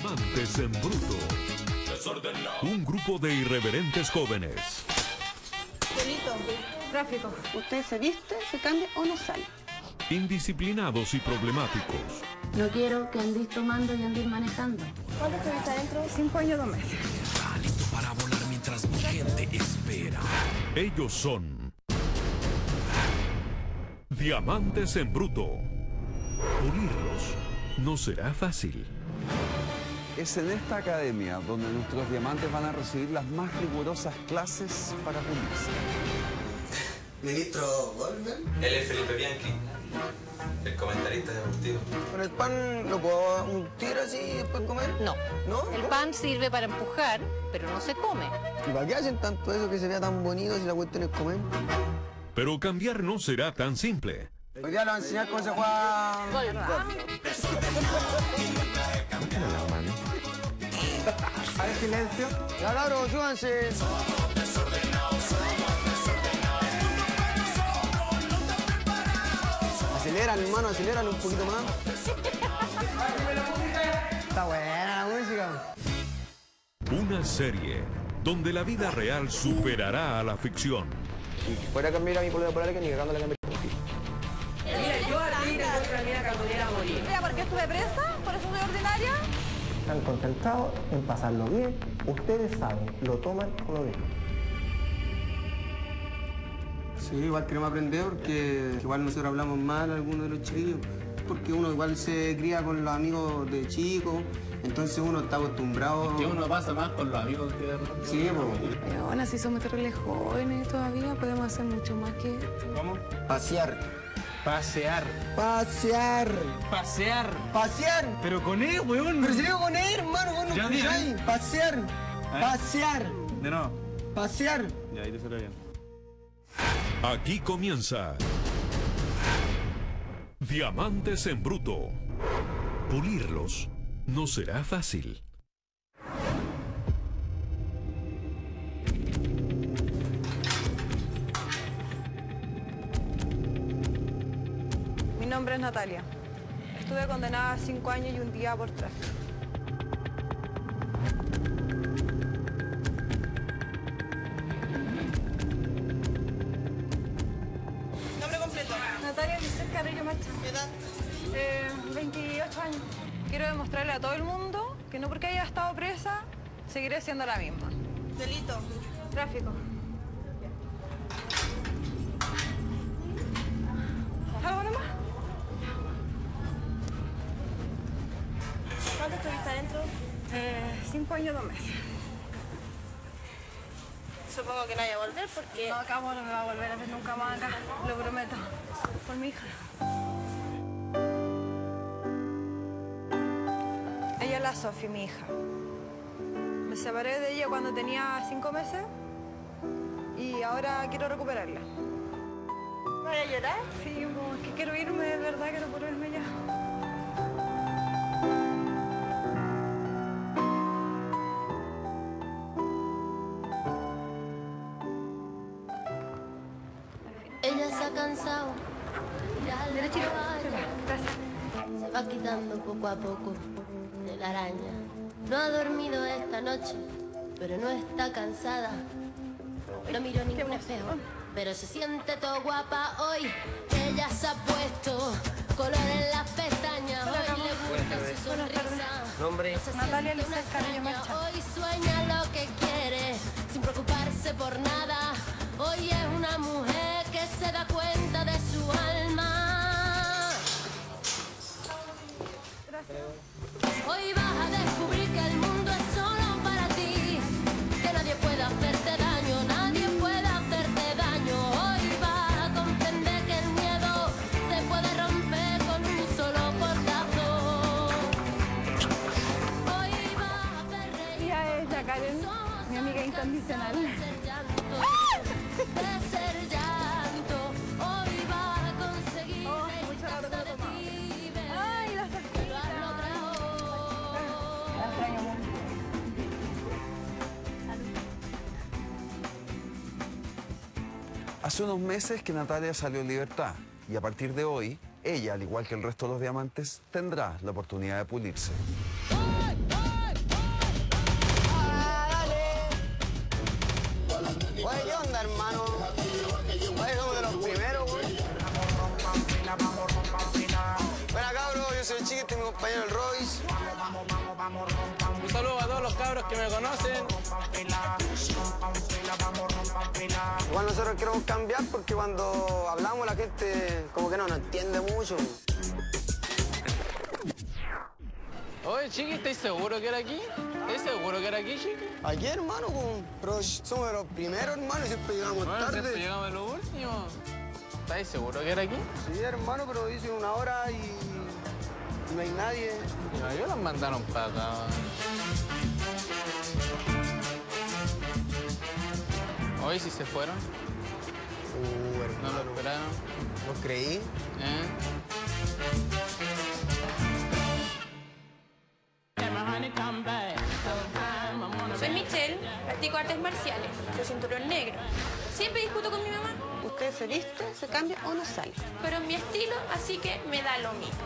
Diamantes en Bruto. Un grupo de irreverentes jóvenes. Delito, tráfico. Usted se viste, se cambia o no sale. Indisciplinados y problemáticos. No quiero que andéis tomando y andéis manejando. ¿Cuánto estuviste adentro? 5 años, 2 meses. Está listo para volar mientras mi gente espera. Ellos son Diamantes en Bruto. Unirlos no será fácil. Es en esta academia donde nuestros diamantes van a recibir las más rigurosas clases para pulirse. Ministro Goldman. Él es Felipe Bianchi, el comentarista deportivo. ¿Pero el pan lo puedo untir así y después comer? No. ¿No? El pan sirve para empujar, pero no se come. ¿Y para qué hacen tanto eso que se vea tan bonito si la cuestión es comer? Pero cambiar no será tan simple. Hoy día le voy a enseñar cómo se juega... A ver, silencio. Ya, claro, súbanse. Aceleran, hermano, aceleran un poquito más. Está buena la música. Una serie donde la vida real superará a la ficción. Si fuera a cambiar a mi polera por que ni cagando la cambié. Mira, yo a ti te encuentro a mí la cartonera a morir. Mira, ¿por qué estuve presa? ¿Por eso soy ordinaria? Están concentrados en pasarlo bien. Ustedes saben, lo toman o lo dejan. Sí, igual queremos aprender porque igual nosotros hablamos mal a algunos de los chiquillos. Porque uno igual se cría con los amigos de chico, entonces uno está acostumbrado... Es que uno pasa más con los amigos que... Sí, pues... Pero ahora sí somos terribles jóvenes todavía, podemos hacer mucho más que esto. ¿Cómo? Pasear. Pasear. Pasear. Pasear. Pasear. Pero con él, weón. Pero si digo con él, hermano, vos no escucháis. Pasear. Pasear. De nuevo. Pasear. Ya, ahí te sale bien. Aquí comienza... Diamantes en Bruto. Pulirlos no será fácil. Mi nombre es Natalia. Estuve condenada a 5 años y 1 día por tráfico. Nombre completo. Natalia Liz Carrillo Machado. ¿Qué edad? 28 años. Quiero demostrarle a todo el mundo que no porque haya estado presa, seguiré siendo la misma. Delito. Tráfico. ¿Algo nomás? ¿Cuánto estuviste adentro? 5 años, 2 meses. Supongo que no vaya a volver porque... No, acá no me va a volver a ver nunca más acá, lo prometo, por mi hija. Ella es la Sofi, mi hija. Me separé de ella cuando tenía 5 meses y ahora quiero recuperarla. ¿Me voy a llorar? Sí, como que quiero irme, de verdad, quiero volverme ya. Cansado. Derecho, gracias. Se va quitando poco a poco de la araña. No ha dormido esta noche, pero no está cansada. No miró ningún espejo, pero se siente todo guapa hoy. Ella se ha puesto color en las pestañas. Hoy le gusta su sonrisa. Nombre: Natalia Liz Carrillo Machado. Hoy sueña lo que quiere, sin preocuparse por nada. Hoy es una mujer que se da cuenta de su alma. Gracias. Hoy vas a descubrir que el mundo es solo para ti, que nadie puede hacerte daño, nadie puede hacerte daño. Hoy vas a comprender que el miedo se puede romper con un solo portazo. Hoy vas a ver reír. Ella es la Karen, mi amiga incondicional. Hace unos meses que Natalia salió en libertad y a partir de hoy, ella, al igual que el resto de los diamantes, tendrá la oportunidad de pulirse. mi compañero el Royce. Un saludo a todos los cabros que me conocen. Igual nosotros queremos cambiar porque cuando hablamos la gente como que no nos entiende mucho. Oye, chiqui, ¿estás seguro que era aquí? ¿Estás seguro que era aquí, chiqui? Aquí, hermano, pero somos de los primeros, hermano, y siempre llegamos tarde. Siempre llegamos a los últimos. ¿Estás seguro que era aquí? Sí, hermano, pero hice una hora y no hay nadie. No, yo las mandaron para acá. Hoy sí se fueron. Hermano. No lo esperaron. No creí. Soy Michelle, practico artes marciales, soy cinturón negro. Siempre discuto con mi mamá. Usted se viste, se cambia o no sale. Pero es mi estilo, así que me da lo mismo.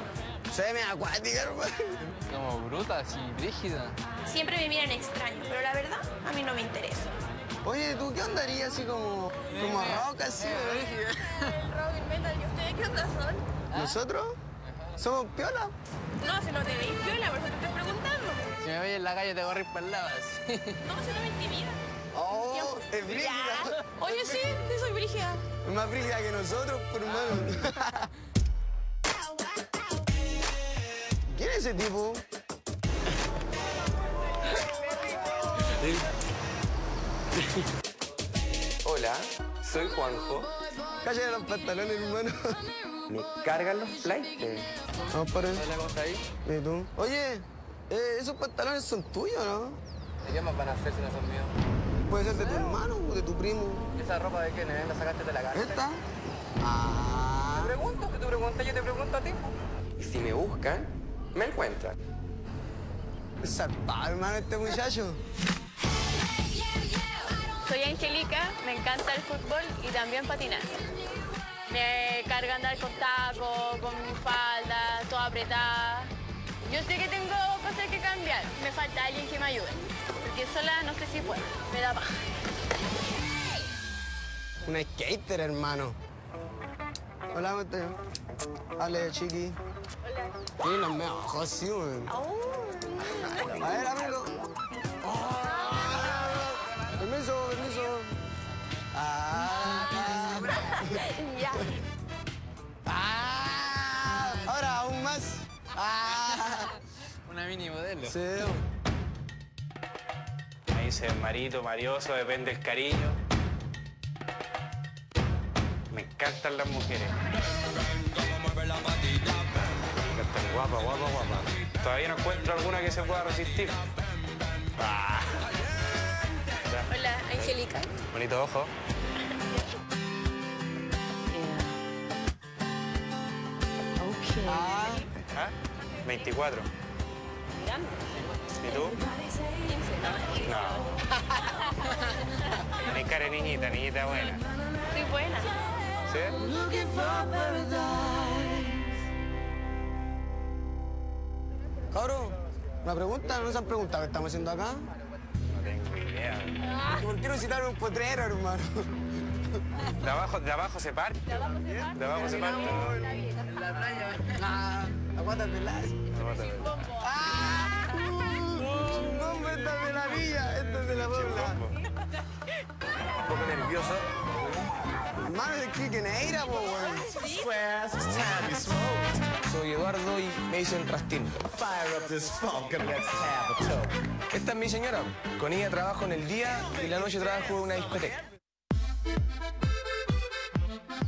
Se me acuática, hermano. Como bruta, así, rígida. Siempre me miran extraño, pero la verdad, a mí no me interesa. Oye, ¿tú qué andarías así como rock, así, rígida? Rock y metal, ¿y ustedes qué onda son? ¿Nosotros? ¿Somos piola? No, si no te veis piola, por eso te estoy preguntando. Si me veis en la calle te corrís para el lado, así. No, si no me intimida. ¡Oh, es brígida! Oye, sí, soy brígida. Es más brígida que nosotros, por hermano. ¿Quién es ese tipo? Hola, soy Juanjo. Cállate los pantalones, hermano. Me cargan los flights. Vamos para él. Hola, ¿cómo está ahí? ¿Y tú? Oye, esos pantalones son tuyos, ¿no? ¿De qué más van a hacer si no son míos? Puede ser de tu hermano o de tu primo. ¿Esa ropa de quién es? ¿La sacaste de la cárcel? ¿Esta? Ah. Te pregunto, que tú preguntas, yo te pregunto a ti. Y si me buscan, me encuentran. Es salvado, hermano, este muchacho. Soy Angélica, me encanta el fútbol y también patinar. Me carga andar con tacos, con falda, toda apretada. Yo sé que tengo cosas que cambiar. Me falta alguien que me ayude. Porque sola no sé si puedo. Me da paja. Una skater, hermano. Hola, Mateo. Hola, chiqui. Hola. Sí, no me bajó así, güey. A ver, amigo. Oh. Permiso, permiso. Ya. Ah, ahora aún más. Ah. Una mini modelo. Sí. Ahí se marito, marioso, depende del cariño. Me encantan las mujeres. Me encantan guapa, guapa, guapa. Todavía no encuentro alguna que se pueda resistir. Ah. Hola, Angélica. Bonito ojo. Ah, ¿ah? 24. ¿Y tú? 15. No. Tenés cara niñita, niñita buena. Soy buena. ¿Sí? Cabro, una pregunta, ¿no se han preguntado qué estamos haciendo acá? No tengo idea. ¿Por qué no citaron un potrero, hermano? De abajo se parte. De abajo se parte. La playa. Aguanta pelas. ¡Ah! No, esta es de la villa, esta es de la puebla. Un poco nervioso. Hermano, de Quiqueneira, po, weón. Soy Eduardo y me dicen Rastín. Esta es mi señora. Con ella trabajo en el día y la noche trabajo en una discoteca.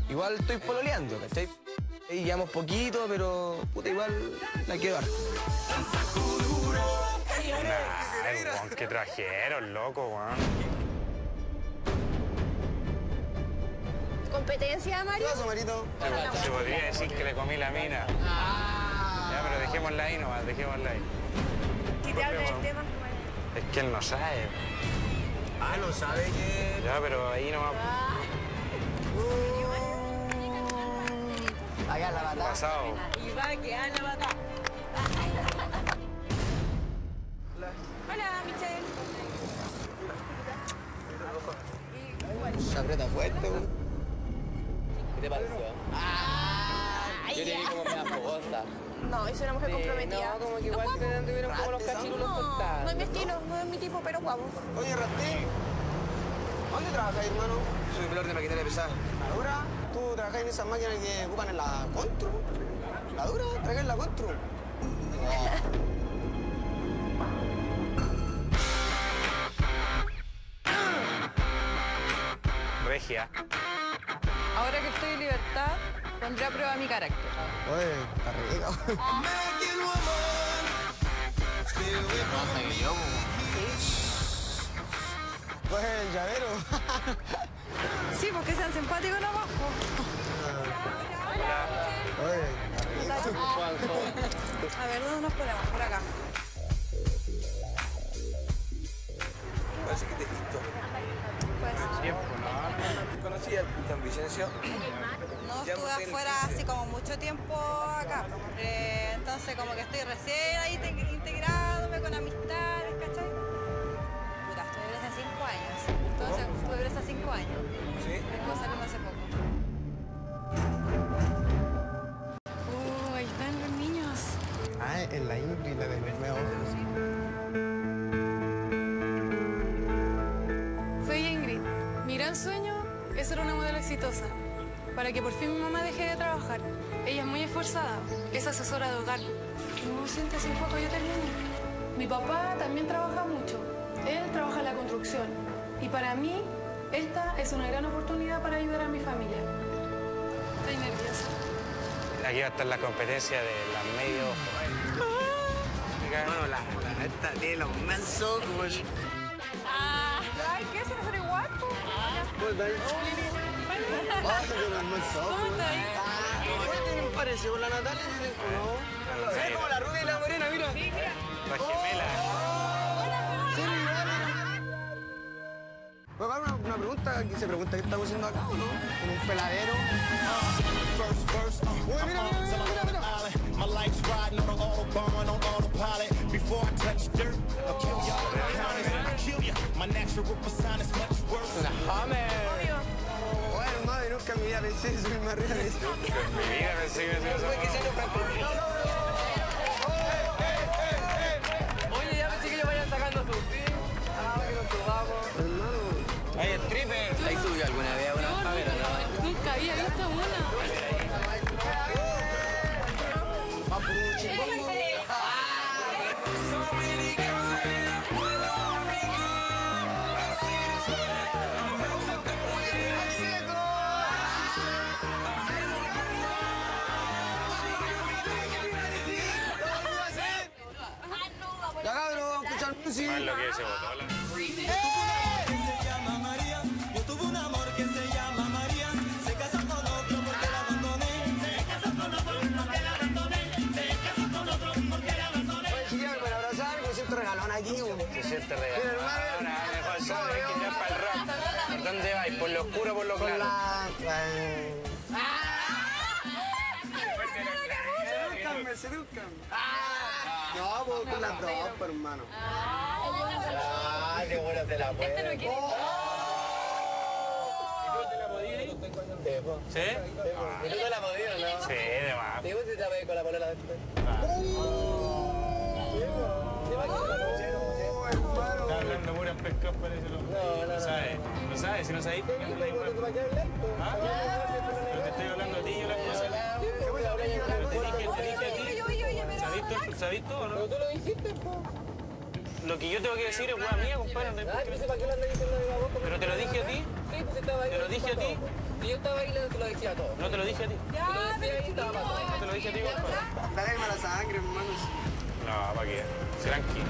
Igual estoy pololeando, ¿cachai? Y llevamos poquito, pero puta, igual la quiero dar. Nah, ¿qué trajeron, loco, weón? ¿Competencia, Mario? ¿Qué pasa, Marito? Se podría decir que le comí la mina. Ah. Ya, pero dejémosla ahí nomás, dejémosla ahí. ¿Qué te habla del tema? Es que él no sabe. Ah, no sabe que... Ya, pero ahí nomás... Ah. Allá la batalla. Pasado. Y va a quedar la batalla. Hola. Hola, Michelle. Se aprieta fuerte, güey. ¿Qué te pareció? Ah, yo te vi como una fogosa. No, y soy una mujer comprometida. No, como que igual te tuvieron como los cachirulos cortados. No es mi estilo, no es mi tipo, pero guapo. Oye, Rastín, ¿dónde trabajas, hermano? Soy operador de maquinaria pesada. ¿La dura? ¿Tú trabajas en esas máquinas que ocupan en la Contru? ¿La dura? ¿Trabajas en la Contru? Regia. Ahora que estoy en libertad, pondré a prueba mi carácter. Oye, está rico. ¿Más que yo? Sí. Pues el llavero. Sí, porque sean simpáticos nomás. Hola. Oye, está rico. A ver, ¿dónde nos ponemos? Por acá. Parece que te he visto. Pues... Tiempo, ¿no? ¿Conocí a San Vicencio? No, estuve afuera así como mucho tiempo acá. Entonces como que estoy recién ahí integrándome con amistades, ¿cachai? Mira, estuve presa hace 5 años. Entonces estuve presa 5 años. ¿Sí? Después salimos hace poco. Oh, ahí están los niños. Ah, en la Ingrid, la del medio. Sueño es ser una modelo exitosa, para que por fin mi mamá deje de trabajar. Ella es muy esforzada, es asesora de hogar. No, siéntese un poco, yo termino. Mi papá también trabaja mucho, él trabaja en la construcción y para mí esta es una gran oportunidad para ayudar a mi familia. Estoy nerviosa. Aquí va a estar la competencia de las medios. Ah. Bueno, esta tiene los mansos como es. Ay, ¿qué es hacer igual? ¿Cómo estás? ¿Cómo parece? ¿Con la Natalia? ¿Sabes como la rubia y la morena? Mira. Sí, mira. La gemela. Voy a dar una pregunta. ¿Quién se pregunta qué estamos haciendo acá o no? Como un peladero. Uy, mira. My life's riding on an autobahn, on autopilot. Before I touch dirt, I'll kill ya. I'll kill ya. My natural persona is much worse. Hammer. Bueno, madre, nunca en mi vida pensé que soy más real. Nunca en mi vida pensé que soy más. Oye, ya pensé que ellos vayan sacando sus pies. Ah, que nos tomamos. Hermano. Hay strippers. ¿Hay subido alguna vez una pavera? Nunca había visto una. Ya cabrón, escuchar música. Más lo que se votó la... Se siente regalado. Mejor ¿dónde vais? ¿Por lo oscuro o por lo claro? Se educan. No, pues con las dos, hermano. Qué buena te la puedes. Este no quiere. ¿Sí? ¿Y tú te la podías, no? Sí, de más. ¿Te gusta si te la pedís con la polola después? No mueran pescados para eso. No sabes. No sabes, si no sabes. No te estoy hablando a ti, yo las cosas. ¿Sabís todo o no? Pero tú lo dijiste, po. Lo que yo tengo que decir es hueá mía, compadre. Pero te lo dije a ti. Sí, pues estaba ahí. Te lo dije a ti. Si yo estaba ahí, te lo decía a todos. No te lo dije a ti. Ya, te lo no te lo dije a ti, compadre. Dale a la sangre, hermanos. No, para qué. Tranqui.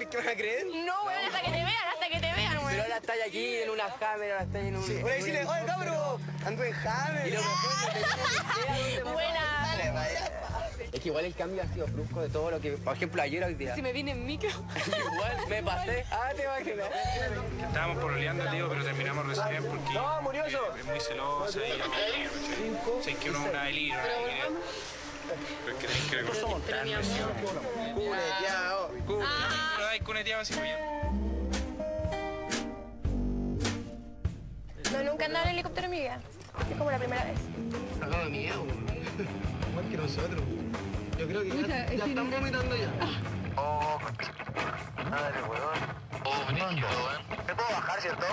crees que van a creer? No, weón, hasta que te vean, weón. Pero ahora está aquí en una Hammer, ahora está en un... Sí. Voy a decirle, oye, cabrón, ando en Hammer. Y lo mejor... Buena. Es que igual el cambio ha sido brusco de todo lo que... Por ejemplo, ayer hoy día... Si me vine en micro... Igual, me pasé... Ah, te imaginas. Estábamos poroleando, tío, pero terminamos recién porque... ¡No, murió eso! Es muy celosa y... Sé que uno es una delirio, pero es que tenés que recortarme, sí. Cuneteado. Pero hay cuneteado así muy bien. No, nunca andaba en helicóptero en mi vida. Es como la primera vez. Acaba de miedo, igual que nosotros. Yo creo que ya están vomitando ya. Oh, madre, weón. Oh, brígido, weón. ¿Te puedo bajar, cierto?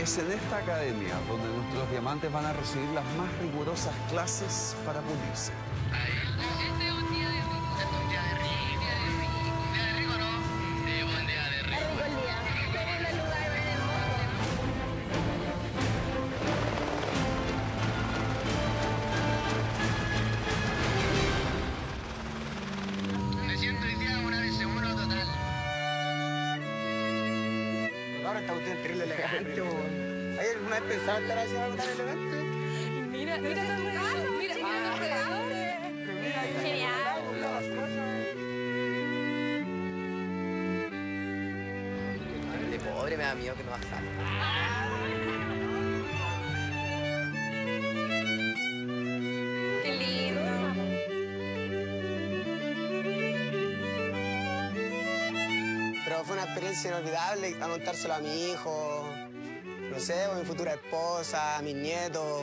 Es en esta academia donde nuestros diamantes van a recibir las más rigurosas clases para pulirse. Pobre, me da miedo que no va a salir. ¡Qué lindo! Pero fue una experiencia inolvidable, a contárselo a mi hijo, no sé, a mi futura esposa, a mis nietos,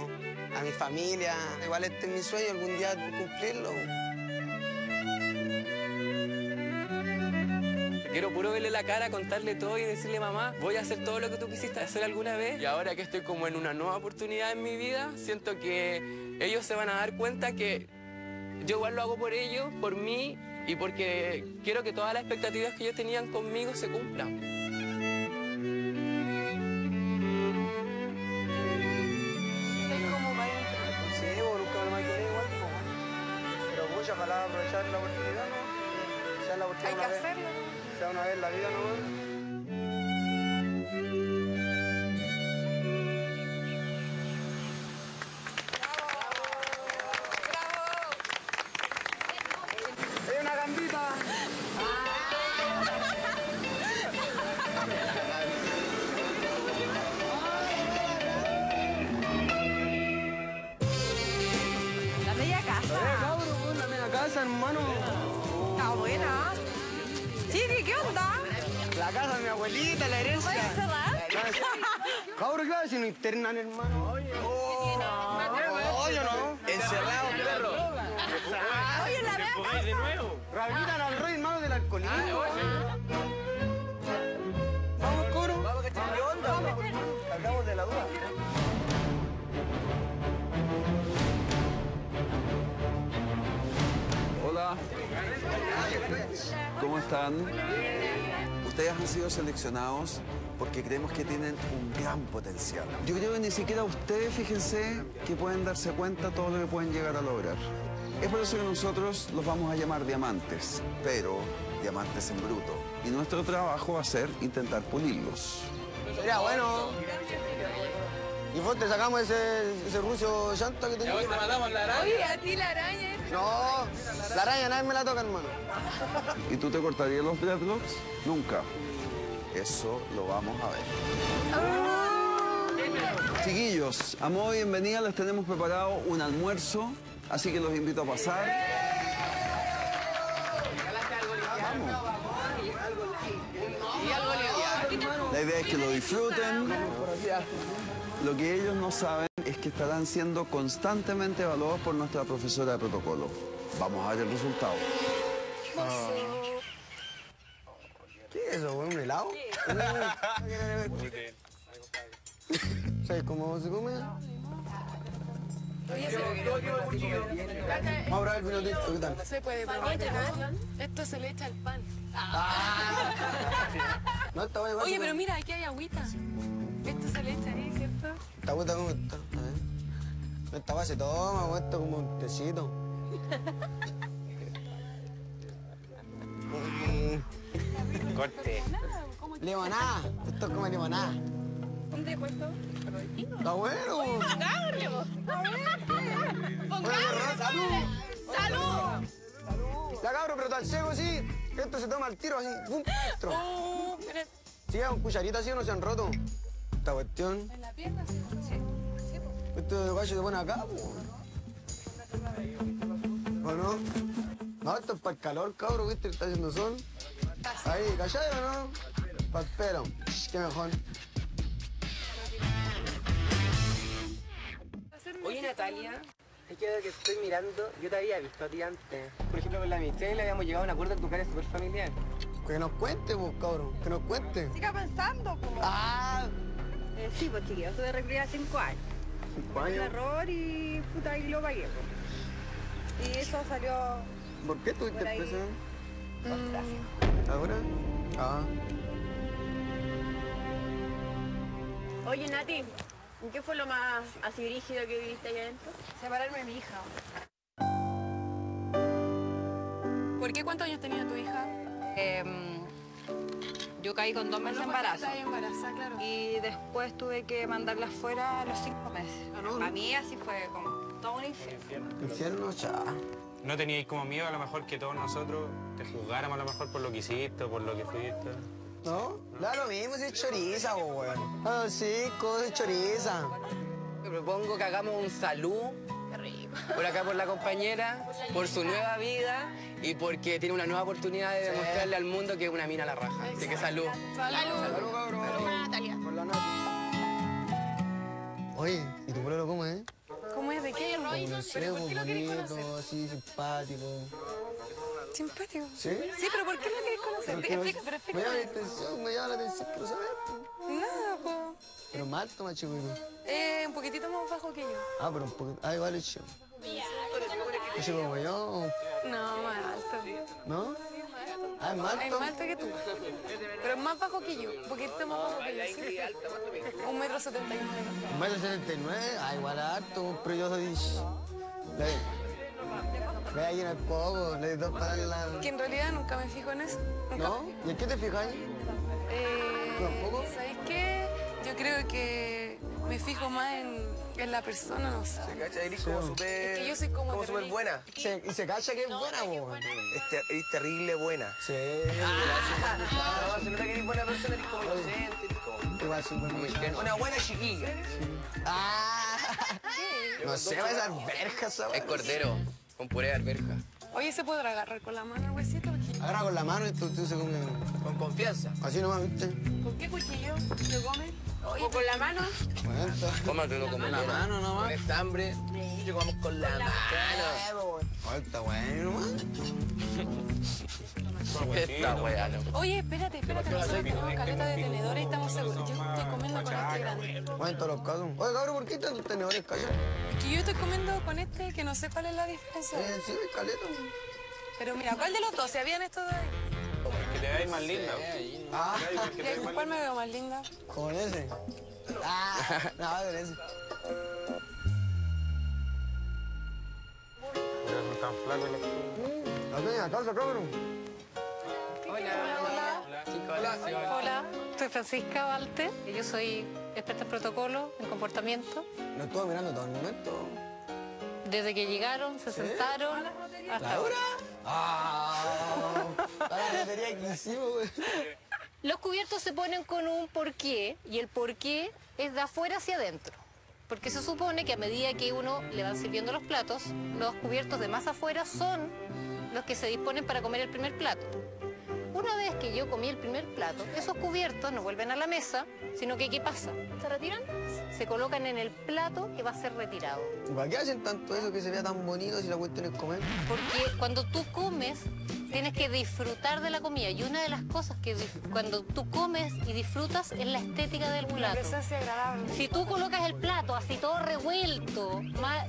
a mi familia. Igual este es mi sueño, algún día cumplirlo. Quiero puro verle la cara, contarle todo y decirle, mamá, voy a hacer todo lo que tú quisiste hacer alguna vez. Y ahora que estoy como en una nueva oportunidad en mi vida, siento que ellos se van a dar cuenta que yo igual lo hago por ellos, por mí, y porque quiero que todas las expectativas que ellos tenían conmigo se cumplan. Es como mayor, sí, nunca me quedé igual, pero voy a ojalá aprovechar la oportunidad, ¿no? O sea, la oportunidad hay que hacerlo. Una vez en la vida, ¡Bravo! ¡Hay una gambita! La media casa. Cabrón, la media casa, hermano. Está buena. ¿Qué onda? La casa de mi abuelita, la herencia. ¿Puedes cerrar? Cabros, claro, si no internan, hermano. Oye, no. Encerrado, perro. Oye, la veo. De nuevo. Rehabilitan al rey, hermano, del alcoholismo. Vamos, coro. Vamos, que echamos de onda. Cargamos de la duda. Hola. ¿Cómo están? Ustedes han sido seleccionados porque creemos que tienen un gran potencial. Yo creo que ni siquiera ustedes, fíjense, que pueden darse cuenta todo lo que pueden llegar a lograr. Es por eso que nosotros los vamos a llamar diamantes, pero diamantes en bruto. Y nuestro trabajo va a ser intentar pulirlos. Sería bueno. Y vos te sacamos ese rucio llanta que tenía. Hoy te matamos la araña. Oye, a ti la araña. No, la araña nadie me la toca, hermano. ¿Y tú te cortarías los dreadlocks? Nunca. Eso lo vamos a ver. Oh. Chiquillos, a modo de bienvenida les tenemos preparado un almuerzo, así que los invito a pasar. Vamos. La idea es que lo disfruten. Lo que ellos no saben es que estarán siendo constantemente evaluados por nuestra profesora de protocolo. Vamos a ver el resultado. ¿Qué es eso? ¿Un helado? ¿Sabes cómo se come? Vamos a probar el vinotito, ¿qué tal? No se puede probar. Esto se le echa al pan. Oye, pero mira, aquí hay agüita. Esto se le echa ahí, ¿cierto? Esta agüita como está. Esta base toma, esto como un tecito. Corte. Limonada. Esto es como limonada. ¿Dónde he puesto? Está bueno. Pongámosle. Pongámosle. ¡Salud! ¡Salud! Ya, cabrón, pero tan seco, sí. Esto se toma al tiro así. ¡Pum! Si es con cucharita así, no se han roto. Esta cuestión. En la pierna, sí. Esto gallo se pone acá, ¿o no? No, esto es para el calor, cabrón, ¿viste? Está haciendo sol. Ahí, ¿cachai o no? Para el pelo. Qué mejor. Oye, Natalia, es que ahora que estoy mirando, yo te había visto a ti antes. Por ejemplo, con la Michelle habíamos llegado a un acuerdo en tu cara súper familiar. Que nos cuente, pues, cabrón, que nos cuente. Siga pensando, pues. Ah. Sí, pues, chiquillo, eso de recrear 5 años. 5 años. Un error y puta, y lo pagué, pues. Y eso salió... ¿Por qué tuviste presión? ¿Ahora? Ah. Oye, Nati, ¿qué fue lo más así rígido que viviste allá adentro? Separarme de mi hija. ¿Por qué? ¿Cuántos años tenía tu hija? Yo caí con 2 meses de embarazo. Claro. Y después tuve que mandarla afuera a los 5 meses. No. Para mí así fue como todo un infierno. Infierno ya. ¿No teníais como miedo a lo mejor que todos nosotros te juzgáramos a lo mejor por lo que hiciste o por lo que fuiste? No, claro, lo mismo si es choriza, weón. Ah, sí, cosa de choriza. Me propongo que hagamos un salud. Por acá por la compañera, por su nueva vida y porque tiene una nueva oportunidad de demostrarle al mundo que es una mina a la raja. Así que salud. Salud, cabrón. Salud, Natalia. Por la noche. Oye, ¿y tu pueblo cómo es? ¿Cómo es? ¿De qué? Pero ¿por qué lo querés conocer? Así, simpático. ¿Simpático? ¿Sí? Sí, pero ¿por qué lo querés conocer? Explica, pero explica. Me llama la atención, pero ¿sabes? Nada, po. ¿Pero más alto, más chico? Un poquitito más bajo que yo. Ah, pero un poquito... Ah, igual es chico. ¿Es chico como yo? No, más alto. ¿No? Ah, ¿es más alto? Es más alto que tú. Pero es más bajo que yo. Un poquitito más bajo que yo, ¿sí? 1,79 m. 1,79 m? Ah, igual alto, pero yo soy... Ve ahí en el codo, le doy 2 para la... Que en realidad nunca me fijo en eso. ¿No? ¿Y en qué te fijas? ¿Sabes qué? Yo creo que me fijo más en la persona, no sé. Se cacha, eres como súper... Es que yo soy como súper buena. Y se cacha que es buena, vos. Eres terrible buena. Sí. No, se nota que eres buena persona, eres como inocente, eres como... Una buena chiquilla. Ah. No sé, va a esas verjas, ¿sabes? Es cordero, con puré de alberja. Oye, ¿se podrá agarrar con la mano el huesito? Agarra con la mano y tú se comes. Con confianza. Así nomás, ¿viste? ¿Con qué cuchillo se come? O con la mano. Cómatelo con la mano nomás. Con estambre. Yo como con la mano. Falta, güey, nomás. Esta wea, no. Oye, espérate, nosotros tenemos caleta de tenedores y estamos seguros. Yo estoy comiendo con este grande. Cuéntalo los casos. Oye, cabrón, ¿por qué están los tenedores, cabrón? Es que yo estoy comiendo con este que no sé cuál es la diferencia. Sí, caleta. Pero mira, ¿cuál de los dos se habían estos dos? Que te veáis más linda. Ah, ¿cuál me veo más linda? Con ese. Ah, no, con ese. No tan flaco la casa, cabrón. Hola, soy Francisca Valte. Yo soy experta en protocolo, en comportamiento. ¿No estuvo mirando todo el momento? Desde que llegaron, se sentaron, hasta ahora. ¡Ah! La lotería que hicimos, güey. Los cubiertos se ponen con un porqué, y el porqué es de afuera hacia adentro. Porque se supone que a medida que uno le van sirviendo los platos, los cubiertos de más afuera son los que se disponen para comer el primer plato. Una vez que yo comí el primer plato, esos cubiertos no vuelven a la mesa, sino que ¿qué pasa? ¿Se retiran? Se colocan en el plato que va a ser retirado. ¿Para qué hacen tanto eso que se vea tan bonito si la cuestión es comer? Porque cuando tú comes, tienes que disfrutar de la comida. Y una de las cosas que cuando tú comes y disfrutas es la estética del plato. Eso es agradable. Si tú colocas el plato así todo revuelto,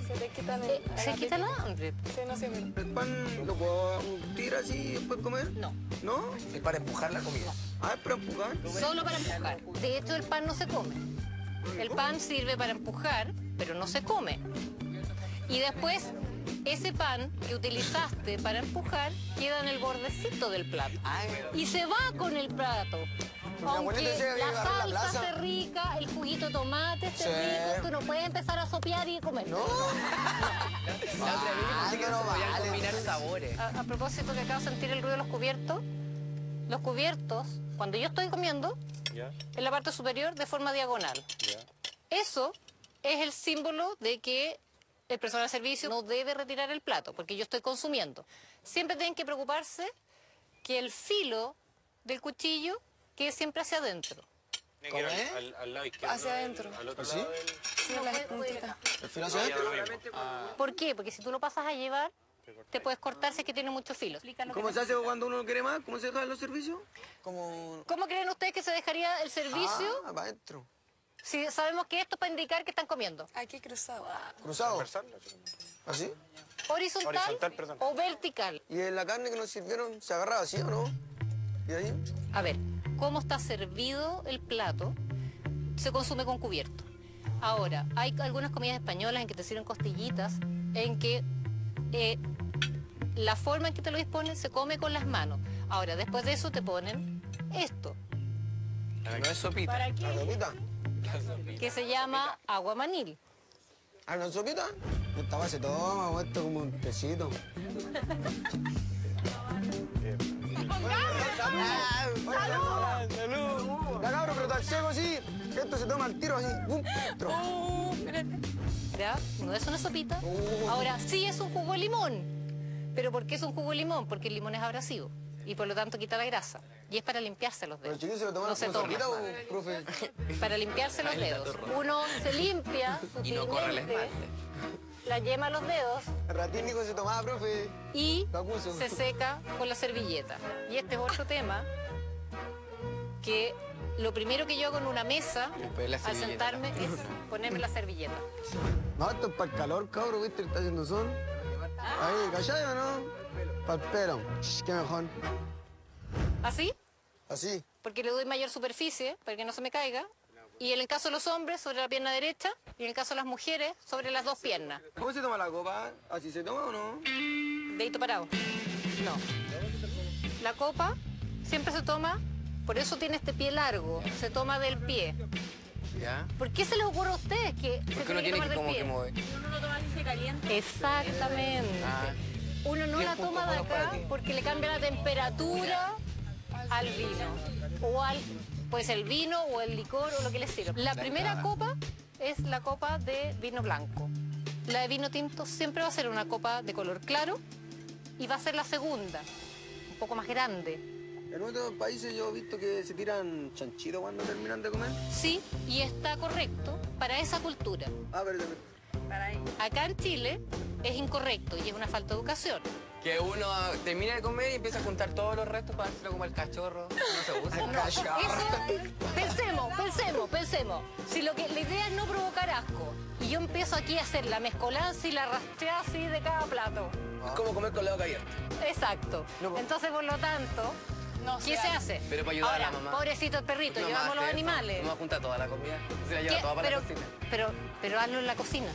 se te quita el hambre. Sí, no se me... ¿El pan lo puedo tirar así y después comer? No. ¿No? Es para empujar la comida. No. Ah, ¿es para empujar? Solo para empujar. De hecho, el pan no se come. El pan sirve para empujar, pero no se come. Y después, ese pan que utilizaste para empujar queda en el bordecito del plato. Y se va con el plato. Aunque la salsa esté rica, el juguito de tomate esté rico, tú no puedes empezar a sopear y comer. No. No combinar sabores. A propósito que acabo de sentir el ruido de los cubiertos. Los cubiertos, cuando yo estoy comiendo, en la parte superior de forma diagonal. Eso es el símbolo de que el personal de servicio no debe retirar el plato, porque yo estoy consumiendo. Siempre tienen que preocuparse que el filo del cuchillo quede siempre hacia adentro. ¿Cómo es? Al lado izquierdo. Hacia adentro. ¿Al otro lado? Sí, las puntitas. ¿El filo hacia adentro? ¿Por qué? Porque si tú lo pasas a llevar, te puedes cortar si es que tiene muchos filos. ¿Cómo se hace cuando uno no quiere más? ¿Cómo se dejan los servicios? ¿Cómo creen ustedes que se dejaría el servicio? Ah, para adentro. Sí, sabemos que esto es para indicar que están comiendo. Aquí cruzado. ¿Cruzado? ¿Así? Horizontal o vertical. ¿Y en la carne que nos sirvieron se agarraba así o no? ¿Y ahí? A ver, cómo está servido el plato se consume con cubierto. Ahora, hay algunas comidas españolas en que te sirven costillitas, en que la forma en que te lo disponen se come con las manos. Ahora, después de eso te ponen esto. No es sopita. ¿Para qué? ¿Sopita? Que se llama aguamanil. ¿Ah, no sopita? Esta base toma, esto como un tecito. ¡Salud! La cabra, pero tan seco así, que esto se toma al tiro así. ¿Ya? No es una sopita. Ahora, sí es un jugo de limón. ¿Pero por qué es un jugo de limón? Porque el limón es abrasivo y por lo tanto quita la grasa. Y es para limpiarse los dedos. ¿Pero se lo toman no se toma? Profe? Para limpiarse los dedos. Uno se limpia y no corre el esmalte. La yema a los dedos. Ratínico se tomaba, profe. Y se seca con la servilleta. Y este es otro tema que lo primero que yo hago en una mesa al sentarme es ponerme la servilleta. No, esto es para el calor, cabrón, ¿viste? Está haciendo sol. Ahí, ¿cachai o no? Para el pelo. Qué mejor. ¿Así? Así. Porque le doy mayor superficie para que no se me caiga. Y en el caso de los hombres, sobre la pierna derecha. Y en el caso de las mujeres, sobre las dos piernas. ¿Cómo se toma la copa? ¿Así se toma o no? Dedito parado. No. La copa siempre se toma, por eso tiene este pie largo. Se toma del pie. ¿Ya? ¿Por qué se les ocurre a ustedes que se tiene que tomar del pie? Uno no toma ni se calienta. Exactamente. Uno no la toma de acá porque le cambia la temperatura al vino. O al... Pues el vino o el licor o lo que les sirva. La primera copa es la copa de vino blanco. La de vino tinto siempre va a ser una copa de color claro y va a ser la segunda, un poco más grande. En otros países yo he visto que se tiran chanchitos cuando terminan de comer. Sí, y está correcto para esa cultura. Ah, perdón. Para ahí. Acá en Chile es incorrecto y es una falta de educación. Que uno termina de comer y empieza a juntar todos los restos para dárselo como al cachorro. No se usa. No, cachorro. Eso, pensemos. Si la idea es no provocar asco, y yo empiezo aquí a hacer la mezcolanza y la rastrea así de cada plato. Es como comer con la boca abierta. Exacto. No, entonces, por lo tanto, no ¿qué se hace? Pero para ayudar ahora, a la mamá. Pobrecito el perrito, no llevamos los animales. Vamos a juntar toda la comida. Se la lleva toda para la cocina. Pero hazlo en la cocina.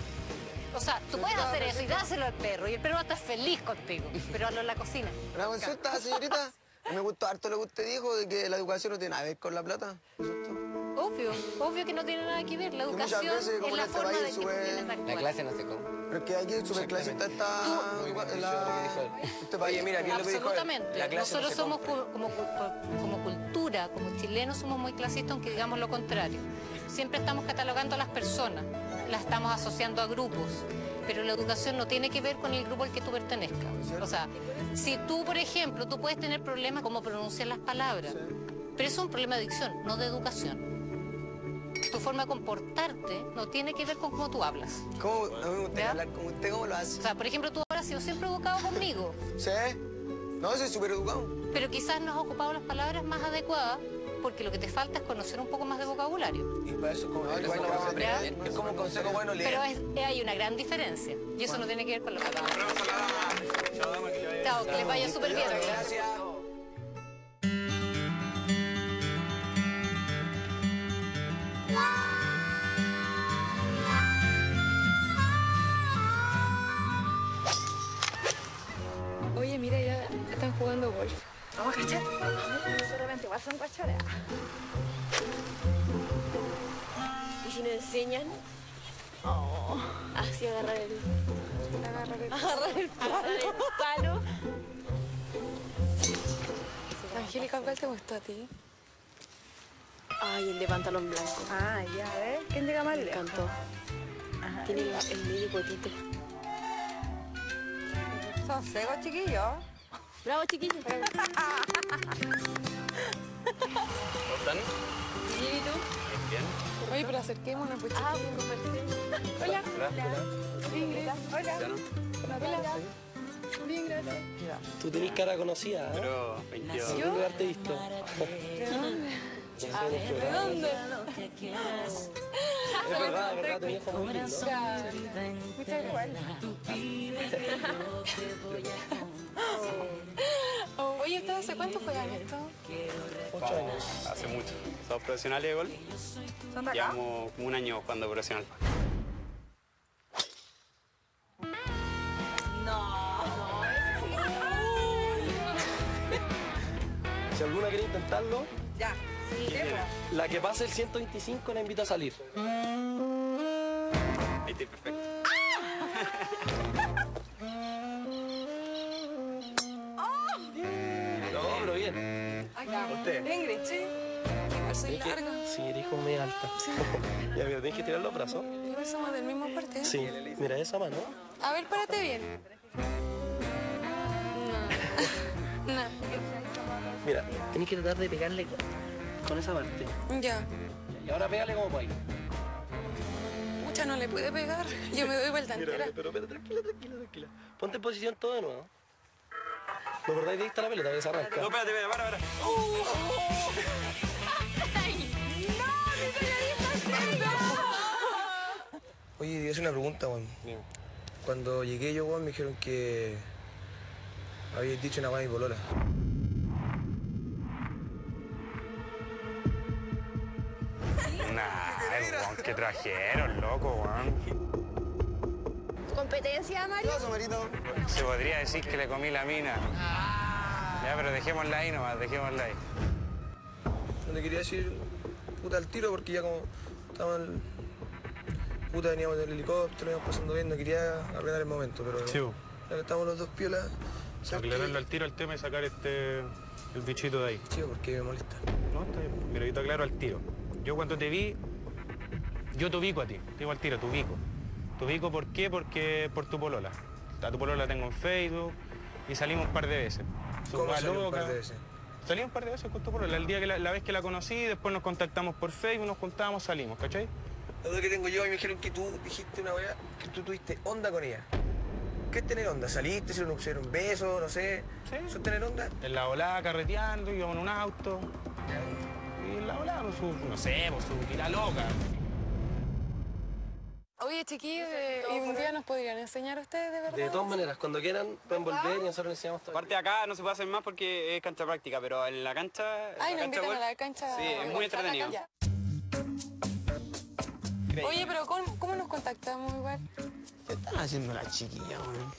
O sea, tú puedes hacer eso y dáselo al perro, y el perro va a estar feliz contigo, pero hazlo en la cocina. Una consulta, señorita. Me gustó harto lo que usted dijo de que la educación no tiene nada que ver con la plata. Obvio que no tiene nada que ver. La educación es la forma de que la clase no se come. Pero es que aquí el superclasista está... Oye, mira, ¿quién lo que dijo? Absolutamente. Nosotros somos como cultura, como chilenos somos muy clasistas, aunque digamos lo contrario. Siempre estamos catalogando a las personas, las estamos asociando a grupos, pero la educación no tiene que ver con el grupo al que tú pertenezcas. O sea, si tú, por ejemplo, tú puedes tener problemas como pronunciar las palabras, pero eso es un problema de dicción, no de educación. Tu forma de comportarte no tiene que ver con cómo tú hablas. ¿Cómo? A mí me gusta hablar como usted, ¿cómo lo hace? O sea, por ejemplo, tú ahora has sido siempre educado conmigo. ¿Sí? No, soy súper educado. Pero quizás no has ocupado las palabras más adecuadas, porque lo que te falta es conocer un poco más de vocabulario. Y para eso es como un consejo bueno leer. Pero hay una gran diferencia. Y eso no tiene que ver con la palabra. Chao, que les vaya súper bien. Gracias. Oye, mira, ya están jugando golf. Vamos a cachar. De repente igual son guachoras. ¿Y si nos enseñan? Oh. Así agarrar el palo. Angélica, ¿cuál te gustó a ti? Ay, el de pantalón blanco. Ah, ya, a ver. ¿Quién llega más lejos? Me encantó. Ajá. Tiene el medio potito. Son secos, chiquillos. ¡Bravo, chiquillos! ¿Cómo están? Bien, ¿y tú? Bien. Oye, pero acerquémonos, pues. Ah, bien, conversé. Hola. Hola. Bien, Ingrid. Hola. Hola. Bien, gracias. Tú tenés cara conocida, ¿eh? Pero... ¿yo? ¿Dónde haberte visto? ¿De dónde? A ver, ¿de dónde? Es verdad, te dejo muy lindo. Muchas gracias. Oye, ¿ustedes hace cuánto juegan esto? 8 años. Hace mucho. ¿Son profesionales de golf? ¿Son de acá? Llevamos como un año jugando profesional. No. Si alguna quiere intentarlo... Ya. Sí, la que pase el 125 la invito a salir. Ahí está, perfecto. ¿Usted? Ingrid, sí. Igual soy larga. Sí, eres como media alta. Sí. Ya, pero tienes que tirar los brazos. Igual somos del mismo parte. Sí, mira esa mano. A ver, párate bien. No. Mira, tenés que tratar de pegarle con esa parte. Ya. Y ahora pégale como para ahí. Pucha, no le pude pegar. Yo me doy vuelta entera. Pero, tranquila. Ponte en posición todo de nuevo. ¿Lo verdad? Ahí está la pelota, que se arranca. No, espérate, para. ¡Ay! ¡No! Oye, te hice una pregunta, Juan. Cuando llegué yo, Juan, me dijeron que... habías dicho una guay y polola. Nah, que trajeron, loco, Juan. ¿Competencia, Mario? Se podría decir que le comí la mina. Ah. Ya, pero dejémosla ahí nomás, dejémosla ahí. No le quería decir puta al tiro porque ya como estábamos puta, veníamos del helicóptero, íbamos pasando bien, no quería arreglar el momento, pero sí. Ya que estábamos los dos piolas... Aclararlo al tiro al tema y sacar el bichito de ahí. Sí, porque me molesta. No, está bien, pero yo te aclaro al tiro. Yo cuando te vi, yo te ubico a ti, te digo al tiro, te ubico. Te ubico, ¿por qué? Porque por tu polola. A tu polola la tengo en Facebook y salimos un par de veces. ¿Cómo salimos un par de veces? Salí un par de veces con tu polola. El día que la vez que la conocí, después nos contactamos por Facebook, nos juntábamos, salimos, ¿cachai? Lo que tengo yo, y me dijeron que tú dijiste una weá, que tú tuviste onda con ella. ¿Qué es tener onda? ¿Saliste, se dieron un beso, no sé? ¿Sí? ¿Eso es tener onda? En la volada, carreteando, íbamos en un auto. Y en la volada, por su, no sé, por su tira loca. Oye, chiquillos, ¿y un día nos podrían enseñar a ustedes de verdad? De todas maneras, cuando quieran pueden volver y nosotros les enseñamos todo. Aparte acá no se puede hacer más porque es cancha práctica, pero en la cancha... Ay, nos invitan a la cancha. Sí, es muy entretenido. Oye, pero ¿cómo nos contactamos igual? ¿Qué están haciendo las chiquillas, weón?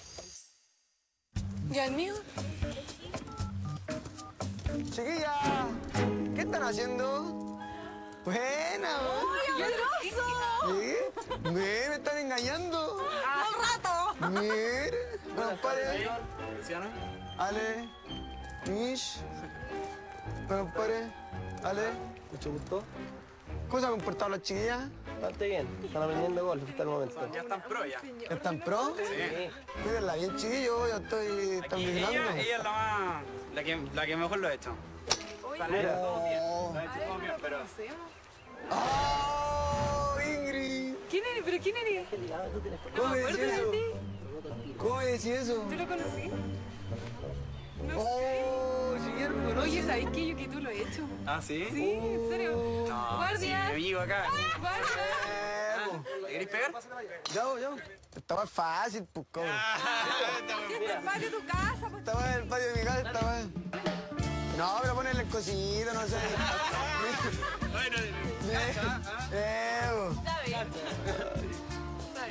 ¿Y al mío? ¡Chiquilla! ¿Qué están haciendo? ¡Buena, weón! ¡Mira! ¡Me están engañando! ¡Ah, un rato! ¡Mira! Buenas pares. Luciano. Ale. Mish. Buenas pares. Ale. Mucho gusto. ¿Cómo se han comportado las chiquillas? Bastante bien, están aprendiendo gol hasta el momento. Ya están pro, ya. ¿Ya están pro? Sí. Mírenla bien, chiquillo, yo estoy tranquilando. Ella es la que mejor lo ha hecho. Mira, todo bien, lo ha hecho todo bien, pero... ¡Oh, Ingrid! ¿Quién eres? ¿Pero quién eres? ¿Cómo me decís eso? ¿Cómo me decís eso? ¿Tú lo conocí? No sé. Oye, ¿sabéis que yo que tú lo he hecho? ¿Ah, sí? Sí, en serio. No, guardia. Sí, me vivo acá. ¡Ah! ¡Guardia! ¿Le querés pegar? Yo. Estaba fácil, pues, ¿cómo? Así está el patio de tu casa, pues. Estaba en el patio de mi casa, estaba en... No, pero ponenle el cosito, no sé. Bueno, está bien.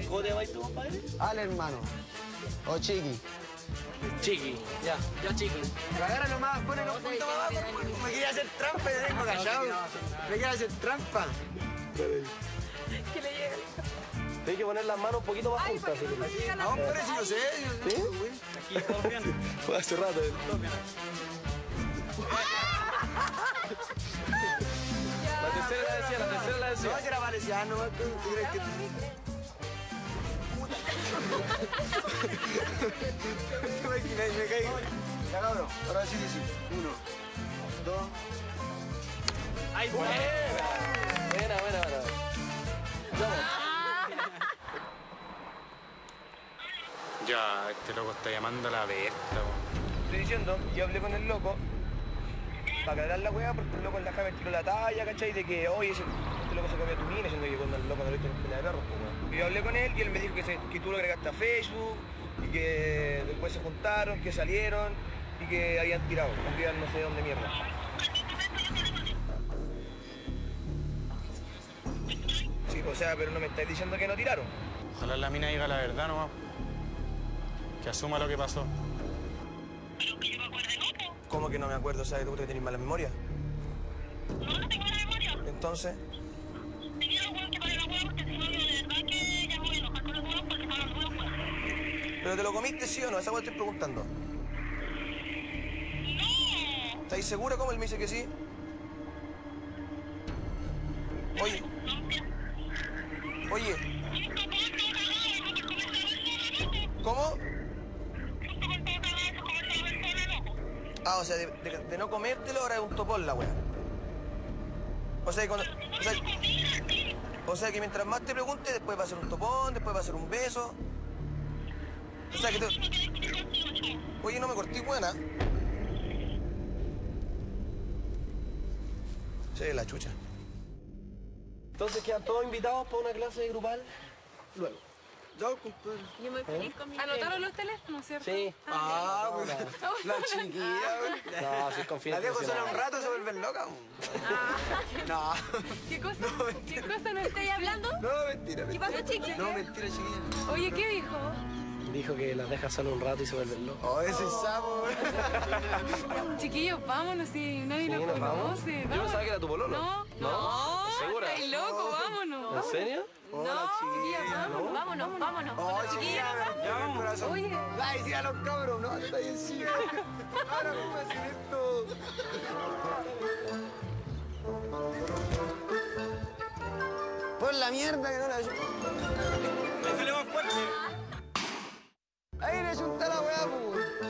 ¿Cómo te llamas tú, compadre? Ale, hermano. O Chiqui. Chiqui, ya Chiqui. Agárralo nomás, ponelo un poquito más. Me quiere hacer trampa, yo tengo callado. Me quiere hacer trampa. Que le llegue. Hay que poner las manos un poquito más juntas. No, pero si no sé. ¿Sí? Aquí, todo bien. Fue hace rato. Todo bien. La tercera la decía. No, que era valenciano. ¿Tú crees que...? Me caigo. Ya, cabrón. Ahora sí. 1, 2. ¡Ay, buena! Buena. Vamos. Ya, este loco está llamando a la Berta. Estoy diciendo, yo hablé con el loco para aclarar la hueá porque el loco en la Javier tiró la talla, ¿cachai? De que, oye, este loco se comió tu mina, siendo que cuando el loco no lo viste en la pelea de perros, pues, bueno. Y yo hablé con él y él me dijo que tú lo agregaste a Facebook, y que después se juntaron, que salieron y que habían tirado, no sé dónde mierda. Sí, o sea, pero no me estáis diciendo que no tiraron. Ojalá la mina diga la verdad nomás, que asuma lo que pasó. ¿Pero que yo me acuerde no? ¿Cómo que no me acuerdo? O sea, ¿tú tenés mala memoria? No tengo mala memoria. Entonces... Te quiero que para la hueá porque si no, de verdad que ya voy a enojar con los huevos porque para los huevos. ¿Pero te lo comiste sí o no? Esa hueá estoy preguntando. No. ¿Estáis segura? ¿Cómo él me dice que sí? Oye. Oye. ¿Cómo? Ah, o sea, de no comértelo ahora es un topón la weá. O sea que mientras más te preguntes, después va a ser un topón, después va a ser un beso. O sea que te... Oye, no me corté buena. Sí, la chucha. Entonces quedan todos invitados para una clase grupal luego. Yo me fui con mi... Anotaron los teléfonos, ¿cierto? Sí. Ah, pues, la chiquilla, güey. No, sí, confío. La dejo sola un rato, se vuelven loca. No. ¿Qué cosa? ¿Qué cosa no estáis hablando? No, mentira. ¿Qué pasó, chiquilla? No, mentira, chiquilla. Oye, ¿qué dijo? Dijo que las deja solo un rato y se vuelven locos. Oh, ese sapo, güey. Chiquillos, vámonos, si nadie nos conoce. ¿Yo pensaba que era tu pololo? No. ¿Segura? Estáis loco, vámonos. ¿En serio? Hola, no, chiquilla, vámonos. Oh, chiquilla, vámonos. Oye. Ay, sí, a los cabros, no, está bien, sí. Ahora me voy a hacer esto. Por la mierda que no la ayuda. Désele más fuerte. Ahí le ayunta la weá, pues.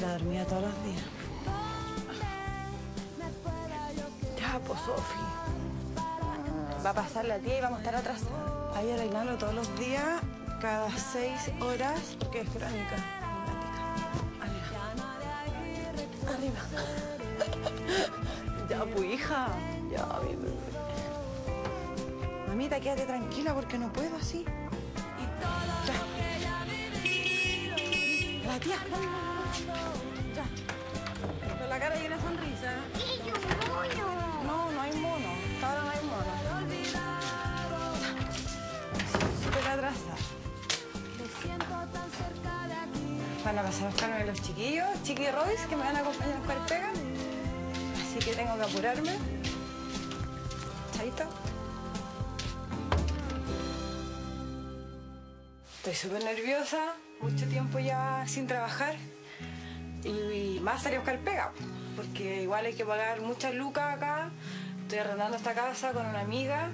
la dormía todos los días. Ya, pues, Sofi. Va a pasar la tía y vamos a estar atrasados. Hay que arreglarlo todos los días, cada 6 horas, porque es crónica. Arriba. Arriba. Ya, pues, hija. Ya, mi bebé. Mamita, quédate tranquila porque no puedo así. La tía. Ya. Con la cara y una sonrisa. ¡Y yo, mono! No, no hay mono. Ahora no hay mono. Súper atrasa. Van a pasar a buscarme los chiquillos, Chiqui y Royce, que me van a acompañar a jugar pega. Así que tengo que apurarme. Chaito. Estoy súper nerviosa. Mucho tiempo ya sin trabajar y más salí a buscar pega, porque igual hay que pagar muchas lucas acá. Estoy arrendando esta casa con una amiga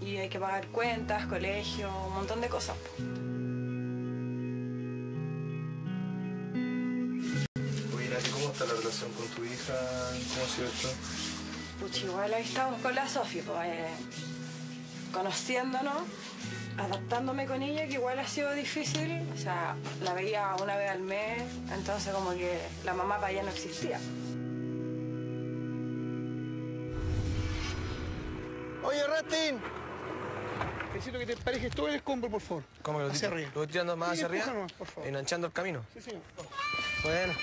y hay que pagar cuentas, colegio, un montón de cosas. Oye, Nati, ¿cómo está la relación con tu hija? ¿Cómo ha sido esto? Pues igual ahí estamos con la Sofi, pues, conociéndonos. Adaptándome con ella, que igual ha sido difícil. O sea, la veía una vez al mes, entonces como que la mamá para allá no existía. Oye, Ratín, necesito que te parejes todo el escombro, por favor. ¿Cómo que lo hacia arriba? ¿Lo voy tirando más hacia arriba? Más, por favor. Enganchando el camino. Sí, señor. Bueno,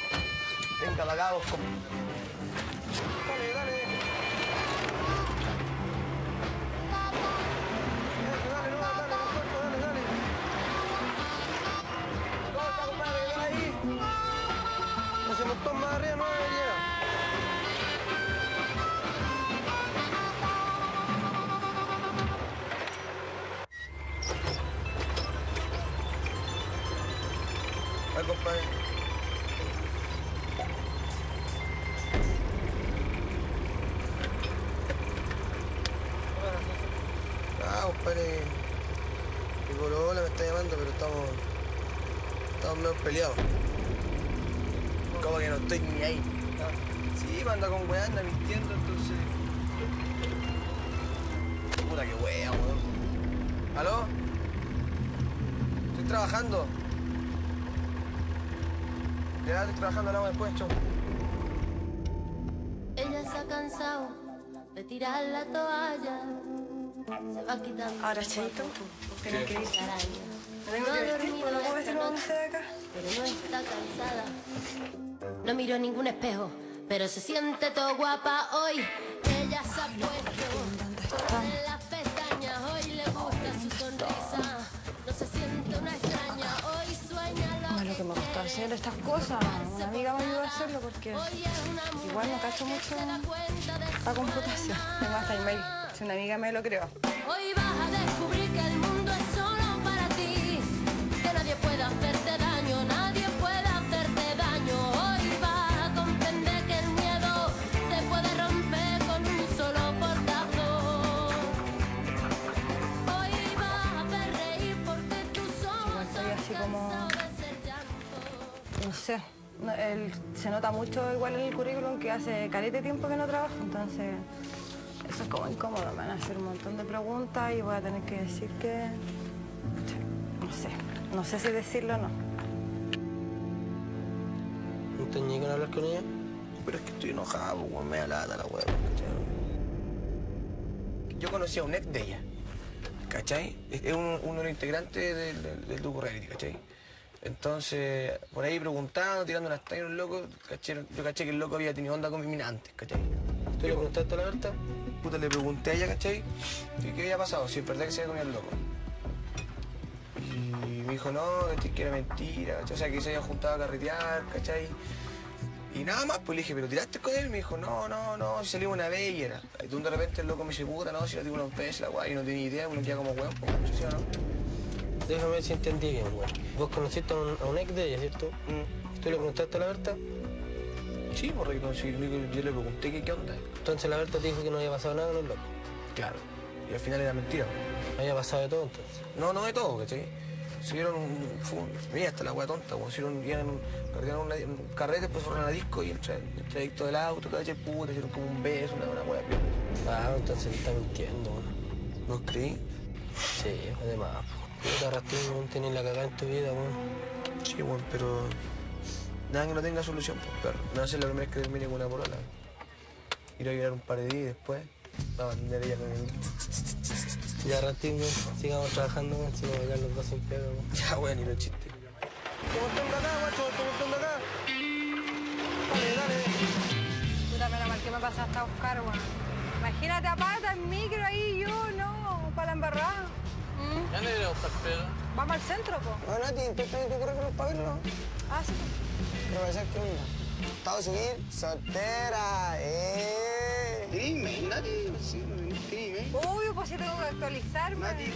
venga, vagabos. Dale, dale. Se lo toma arriba, no debería. Ay, compadre. Ah, compadre. Mi corola me está llamando, pero estamos medio peleados. Como que no estoy ni ahí. Sí, anda con weá, anda mintiendo, entonces... Puta que weá, weón. ¿Aló? Estoy trabajando. Ya estoy trabajando, hablamos después, chau. Ella se ha cansado de tirar la toalla. Se va quitando... Ahora, Chaito, ¿qué no querés? ¿Me tengo que vestir? ¿No puedo vestirme con usted acá? Pero no está cansada. No miró ningún espejo, pero se siente todo guapa hoy. Ella se ha puesto en las pestañas, hoy le gusta su sonrisa. No se siente una extraña, hoy sueña lo bueno, que me gusta hacer estas cosas. Una amiga me ayuda a hacerlo porque igual no cacho mucho la computación. Me mata el mail, si una amiga me lo creó. Hoy vas a descubrir que el mundo es solo para ti, que nadie puede hacerte daño, nadie puede hacerte daño. No sé, se nota mucho igual en el currículum que hace carete tiempo que no trabajo, entonces eso es como incómodo, me van a hacer un montón de preguntas y voy a tener que decir que... No sé si decirlo o no. ¿No tenía que hablar con ella? Pero es que estoy enojado, weón, me da lata la hueva. Yo conocí a un ex de ella, ¿cachai? Es uno de los integrantes del grupo reality, ¿cachai? Entonces, por ahí preguntando, tirando unas tallas a un loco, yo caché que el loco había tenido onda con mi mina antes, ¿cachai? ¿Tú le preguntaste a la Berta? Puta, le pregunté a ella, ¿cachai? ¿Qué había pasado? Si es verdad que se había comido el loco. Y me dijo, no, que era mentira, ¿cachai? O sea, que se había juntado a carretear, ¿cachai? Y nada más, pues le dije, ¿pero tiraste con él? Me dijo, no, si salimos una vez y era. Y de repente el loco me dice, puta, no, si la tengo una pez, la guay, y no tenía idea, me lo quedaba como hueón, pues, ¿sí o no? Déjame ver si entendí bien, güey. Vos conociste a un ex de ella, ¿cierto? ¿Tú le preguntaste a la Berta? Sí, correcto. Yo le pregunté qué onda. Entonces la Berta te dijo que no había pasado nada con el loco. Claro. Y al final era mentira. No había pasado de todo, entonces. No, no de todo, ¿cachai? Subieron hasta la hueá tonta, weón. Subieron, un carrete, después fueron a la disco y el trayecto del auto, cada vez puta, hicieron como un beso, una hueá. Ah, entonces me está mintiendo, weón. ¿No creí? Sí, además, pues. Te arrastré, weón, tenés la cagada en tu vida, weón. Sí, weón, pero. Nada que no tenga solución, pues, perro. No va a ser la primera vez que termine con una polola. Ir a llorar un par de días y después va a vender ella con el... Ya ratín, güey. Sigamos trabajando, güey. Si no bailar los dos sin pedo, güey. Ya, güey, ni lo chiste. ¡Tomontón de acá, macho! ¡Tomontón de acá! Dale, dale. Puta, pero mal que me pasaste a buscar, güey. Imagínate a Pata en micro ahí, yo, no, para la embarrada. Ya le iré a buscar pedo. Vamos al centro, po. No, Nati, ¿tú tienes tu currículum para verlo? Ah, sí. Pero parece que no. Estado a subir, soltera, Dime, Nati, sí, dime. Obvio, pues sí tengo que actualizarme. Nati.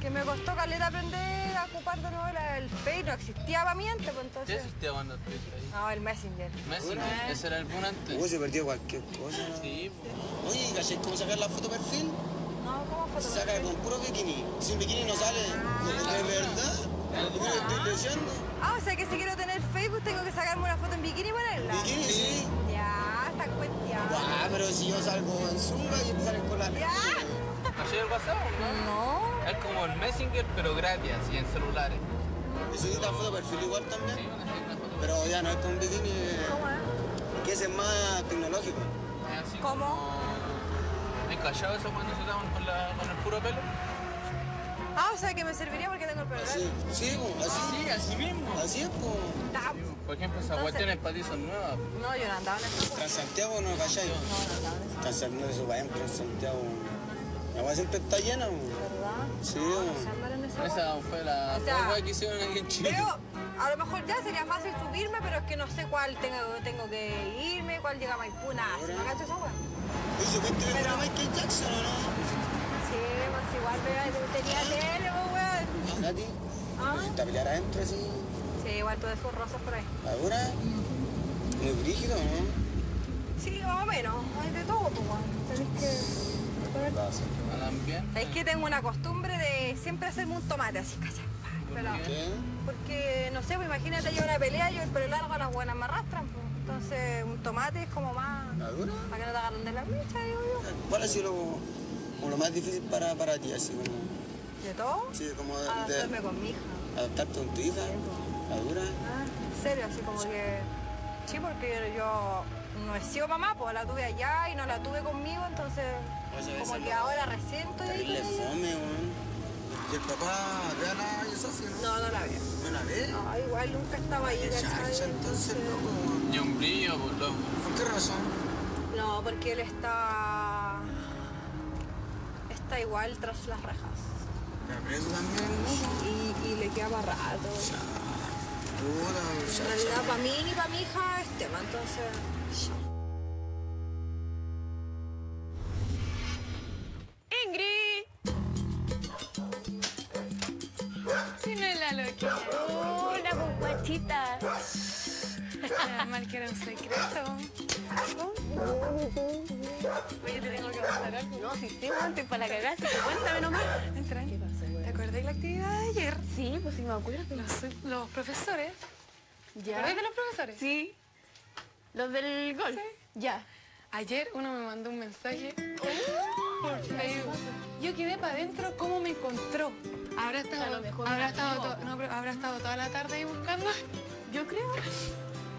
Que me costó caleta aprender a ocupar de nuevo el Facebook. No existía para mí antes, pues entonces. ¿Qué existía cuando estuviste ahí? No, el Messenger. ¿Messenger? Ese era el boom antes. Uy, se perdió cualquier cosa. Sí, pues. Oye, ¿cachai cómo sacar la foto perfil? No, ¿cómo foto? Se saca con puro bikini. Sin bikini no sale. ¿De verdad? Estoy deseando. Ah, o sea que si quiero tener Facebook tengo que sacarme una foto en bikini y ponerla. ¿Bikini? Sí. Ya, está cuenteado. Ah, pero si yo salgo en Zumba y te salen con la... ¿Ya? ¿No llega el WhatsApp, no? No. Es como el Messenger, pero gratis y en celulares. ¿Y subí la foto de perfil igual también? Sí, una foto. Pero ya no es con bikini. ¿Cómo es? Que ese es más tecnológico. ¿Cómo? ¿Es callado eso cuando se daban con el puro pelo? Ah, o sea que me serviría porque tengo el pelo. Sí, sí, así, así mismo. Así es, pues. Por ejemplo, esas guateras para ti son nuevas. No, yo no andaba en eso. ¿Transantiago no calláis? No, no andaba en eso. No, eso va en Transantiago. La guay siempre está llena, güey. ¿Verdad? Sí, güey. Esa fue la guay que hicieron aquí en Chile. A lo mejor ya sería fácil subirme, pero es que no sé cuál tengo que irme, cuál llega a Maipú, nada. ¿Se me agacho esa guay? ¿Y supiste que era Michael Jackson o no? Sí, pues igual tenía tele, weón. ¿Nati? ¿Ah? ¿Te pelear adentro así? Sí, igual tú de sus rosas por ahí. ¿Ahora? ¿Muy brígido, no? Sí, más o menos. Hay de todo, pues, weón. Tenés que... Es que tengo una costumbre de siempre hacerme un tomate así, cachai. Pero, porque, no sé, pues imagínate, yo una pelea, yo el pelo largo, las buenas me arrastran, pues. Entonces, un tomate es como más... ¿Alguna? Para que no te agarren de la mecha, digo yo. ¿Cuál ha sido lo más difícil para ti, así como...? ¿De todo? Sí, como de... Adaptarme con mi hija. ¿Adaptarte con tu hija? Sí, ¿alguna? Ah, en serio, así como que... Sí, porque yo no he sido mamá, pues la tuve allá y no la tuve conmigo, entonces... Como que ahora recién estoy... Terrible fome, weón. ¿Y el papá ve a la socia? No, no la ve. ¿No la ve? No, igual nunca estaba ahí, ¿cachai? Entonces, loco. Ni un brillo, por loco. ¿Por qué razón? No, porque él está... Está igual tras las rejas. ¿Está preso también? Y le queda para rato. En realidad, para mí ni para mi hija es tema, entonces... Nada mal que era un secreto. Oye, te tengo que mostrar algo. No, si te antes para la cagada, cuéntame nomás. Entra. ¿Qué pasó, güey? ¿Te acordás de la actividad de ayer? Sí, pues sí me acuerdo. Los profesores. ¿Ya? ¿Te acordás de los profesores? Sí. ¿Los del golf? Sí. Ya. Ayer uno me mandó un mensaje por Facebook. Yo quedé para adentro cómo me encontró. Habrá estado toda la tarde ahí buscando. Yo creo.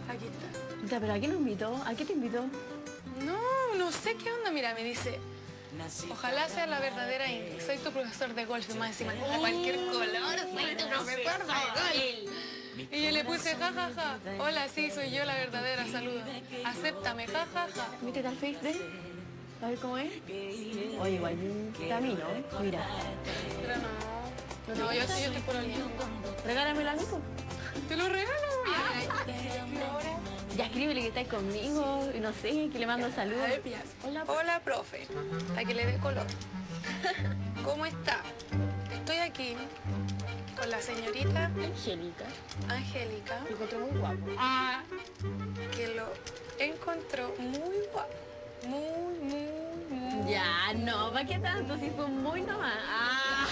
Aquí está. ¿Pero a qué nos invitó? ¿A qué te invitó? No, no sé qué onda. Mira, me dice... Ojalá sea la verdadera Ingrid. Soy tu profesor de golf. Y más encima, de cualquier color, soy tu profesor de golf. Y yo le puse, jajaja, ja, ja. Hola, sí, soy yo la verdadera, saluda. Acéptame, jajaja. Ja, ja. ¿Viste tal face day? A ver cómo es. Oye, igual, camino, mira. Pero no, yo sí, yo te por el mío. Regálamelo a mí, pues. Te lo regalo, mira. Ya escríbele que estáis conmigo, y no sé, que le mando saludos. A ver, hola, profe. A que le dé color. ¿Cómo está? Estoy aquí con la señorita... Angélica. Lo encontró muy guapo. Ah, que lo encontró muy guapo. Muy, muy, muy... Ya, no, ¿para qué tanto? Si fue muy nomás. Ah.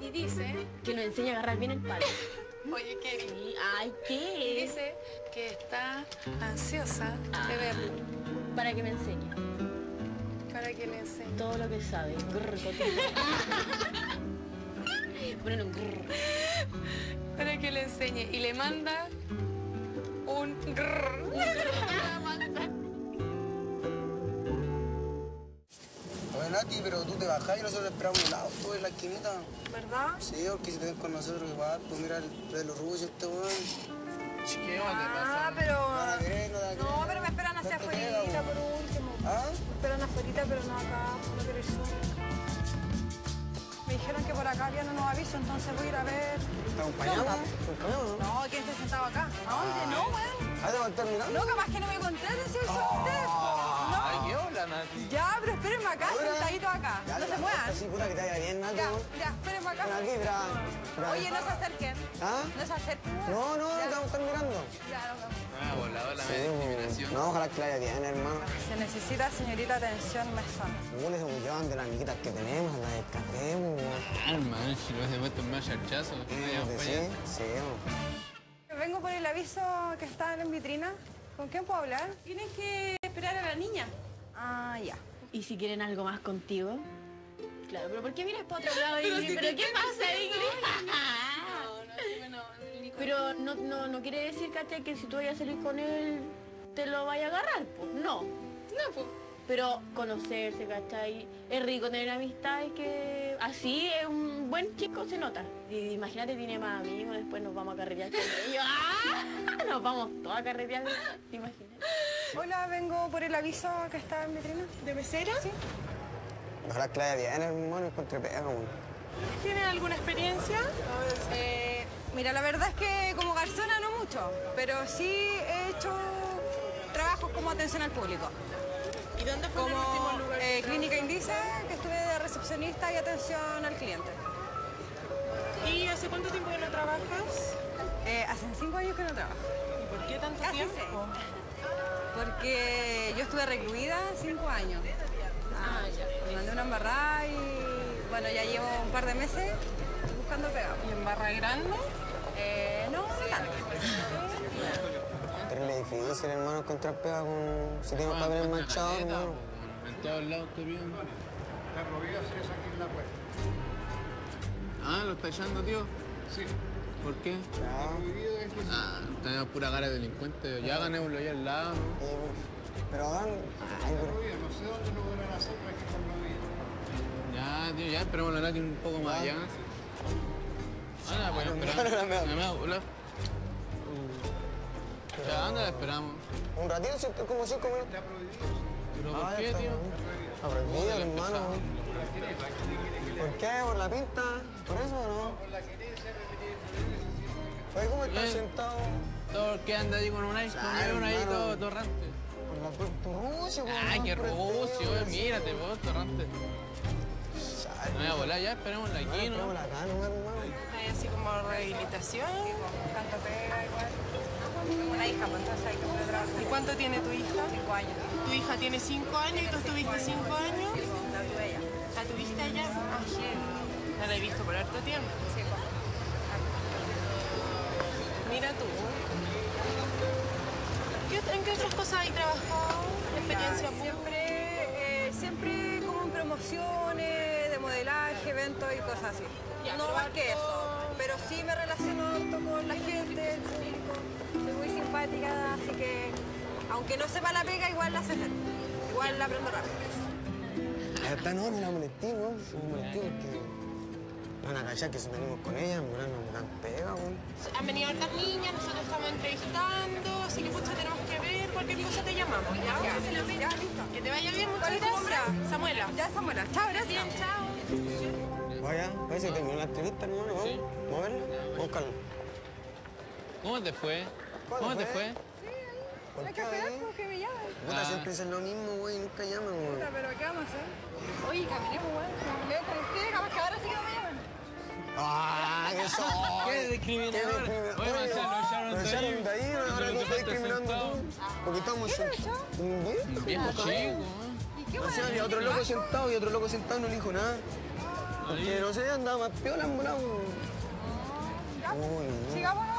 Y dice... que nos enseña a agarrar bien el palo. Oye, ¿qué? Sí, ay, ¿qué? Y dice que está ansiosa de verlo. Para que me enseñe. Para que le enseñe. Todo lo que sabe. Bueno, para que le enseñe. Y le manda un... Nati, pero tú te bajás y nosotros esperamos un auto en la esquinita. ¿Verdad? Sí, porque si te ven con nosotros igual, tú miras los rubios este weón. Chiqueo, ah, ¿qué pasa? Pero... No, pero me esperan hacia afuera por último. ¿Ah? Me esperan afuera, pero no acá, no quiero ir sola. Me dijeron que por acá había unos avisos, entonces voy a ir a ver... ¿Te acompañamos? No, ¿quién se sentaba acá? ¿A dónde? No, weón. ¿Ah, te van terminando? No, capaz que no me contaron si eso a ustedes. Nati. Ya, pero espérenme acá, sentaditos acá. Ya, no se muevan. Sí, puta, que te vaya bien, Nati. Ya, espérenme acá. Aquí, bravo. Oye, no se acerquen. ¿Ah? No se acerquen. No, no, te vamos a estar mirando. Ya, no, no. Ah, volador, la discriminación. No, ojalá que la haya bien, hermano. Se necesita, señorita, atención mesona. Mules se llevan de las amiguitas que tenemos, las escapemos. Ah, hermano, si lo has devuelto más charchazo. Sí, sí. Vengo por el aviso que está en vitrina. ¿Con quién puedo hablar? Tienes que esperar a la niña. Ah, ya. ¿Y si quieren algo más contigo? Claro, pero ¿por qué miras para otro lado, Ingrid? ¿Pero qué pasa, Ingrid? No. Pero no quiere decir, ¿cachai? Que si tú vayas a salir con él, te lo vaya a agarrar, pues. No. No, pues. Pero conocerse, ¿cachai? Es rico tener amistades que... Así es un buen chico, se nota. Y imagínate, tiene más amigos, después nos vamos a carretear con ellos. ¡Ah! Nos vamos todos a carretear, ¿te imaginas? Hola, vengo por el aviso que está en vitrina. ¿De mesera? Sí. Ojalá que la haya bien, hermano, encontré pega. ¿Tienen alguna experiencia? Mira, la verdad es que como garzona no mucho, pero sí he hecho trabajos como atención al público. ¿Y dónde fue el último lugar? Clínica Indiza, que estuve de recepcionista y atención al cliente. ¿Y hace cuánto tiempo que no trabajas? Hace 5 años que no trabajo. ¿Y por qué tanto tiempo? Porque yo estuve recluida 5 años. Ah, ya. Me mandé una embarrada y... Bueno, ya llevo un par de meses buscando pegado. ¿Y embarra grande? No, no tanto. Es difícil, hermano, encontrar pega con... Si tienes papeles manchados, hermano. En todos lados te piden. Está prohibido hacer eso aquí en la puerta. Ah, ¿lo está echando, tío? Sí. ¿Por qué? Ah, tenemos pura cara de delincuente. Ya ganémoslo ahí al lado. Pero hagan... Ay, no sé dónde lo podrán hacer, pero hay que estar prohibido. Ya, tío, ya esperemos la Nati un poco más allá. Ah, pues esperamos. Ya, anda, la esperamos. Un ratito, como 5 minutos. Está prohibido. ¿Pero por qué, tío? Está prohibido, hermano. ¿Por qué? ¿Por la pinta? ¿Por eso o no? Por la querencia, ¿sabes cómo estás sentado? Todo el que anda ahí con un ice, con ahí todo rante. Por tu rucio, güey. Ay, qué rucio, güey. Mírate, vos, todo rante. No voy a volar ya, esperemos la aquí, ¿no? Esperemos la acá, no, hermano. Hay así como rehabilitación. Tanto pega, igual. Una hija, pues entonces hay que poder trabajar. ¿Y cuánto tiene tu hija? 5 años. ¿Tu hija tiene 5 años y tú estuviste 5 años? La vivo ella. ¿La tuviste allá? Sí. No la he visto por harto tiempo. Sí, mira tú. ¿En qué otras cosas hay trabajado? ¿Experiencia pública? Siempre como en promociones, de modelaje, eventos y cosas así. Ya, no más que eso, pero sí me relaciono harto con la gente, el público. Soy muy simpática, así que aunque no sepa la pega, igual la sé. Igual la aprendo rápido. Está no, me la molesté, ¿no? Me molesté porque van a callar que si venimos con ella, en verdad nos dan pega, ¿no? Han venido hartas niñas, nosotros estamos entrevistando, así que mucho tenemos que ver, cualquier cosa te llamamos, ¿ya? Ya, listo. Que te vaya bien, muchas gracias. Samuela. Ya, Samuela. Chao, gracias. Bien, chao. Vaya, parece que terminó la entrevista, ¿no? Vamos a moverla, búscalo. ¿Cómo te fue? ¿Cómo te fue? Sí, hay que esperar como que me llaman. Puta, siempre es lo mismo, güey, nunca llaman, güey. Puta, pero ¿qué vamos a hacer? Oye, caminemos, güey. Yo con ustedes, capaz que ahora sí que no me llaman. ¡Ah, qué son! ¡Qué discriminador! Oye, me echaron de ahí, ahora tú estás discriminando tú. Porque estamos... ¿Qué te echó? Un viejo chico, güey. ¿Y qué, güey? Otro loco sentado y otro loco sentado no le dijo nada. Porque no sé, andaba más piola en volado. ¿Ya? Sigámonos.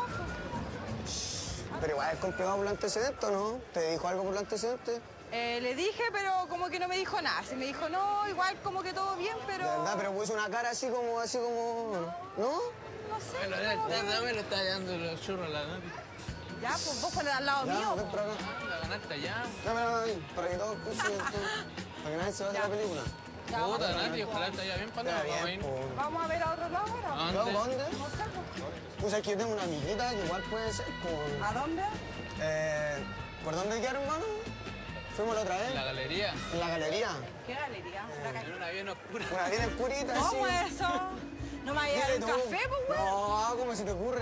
Pero igual el complicado por el antecedente, ¿no? ¿Te dijo algo por el antecedente? Le dije, pero como que no me dijo nada. Si me dijo, no, igual como que todo bien, pero... De verdad, pero puso una cara así como... ¿No? No sé. Bueno, ya me lo está dando los churros a la Nati. Ya, pues vos ponés al lado mío. Ven para acá. La ganaste allá. Dámelo, para que todos escuchen esto. Para que nadie se vaya a la película. Puta, Nati, ojalá esté allá bien para nosotros. ¿Vamos a ver a otro lado ahora? ¿Dónde? No sé. Pues aquí tengo una amiguita que igual puede ser con... ¿A dónde? ¿Por dónde quedaron, hermano? Fuimos la otra vez. ¿En la galería? ¿En la galería? ¿Qué galería? Era una bien oscura. Una bien oscurita, sí. ¿Cómo es eso? ¿No me vas a llevar un café, pues, güey? No, ¿cómo se te ocurre?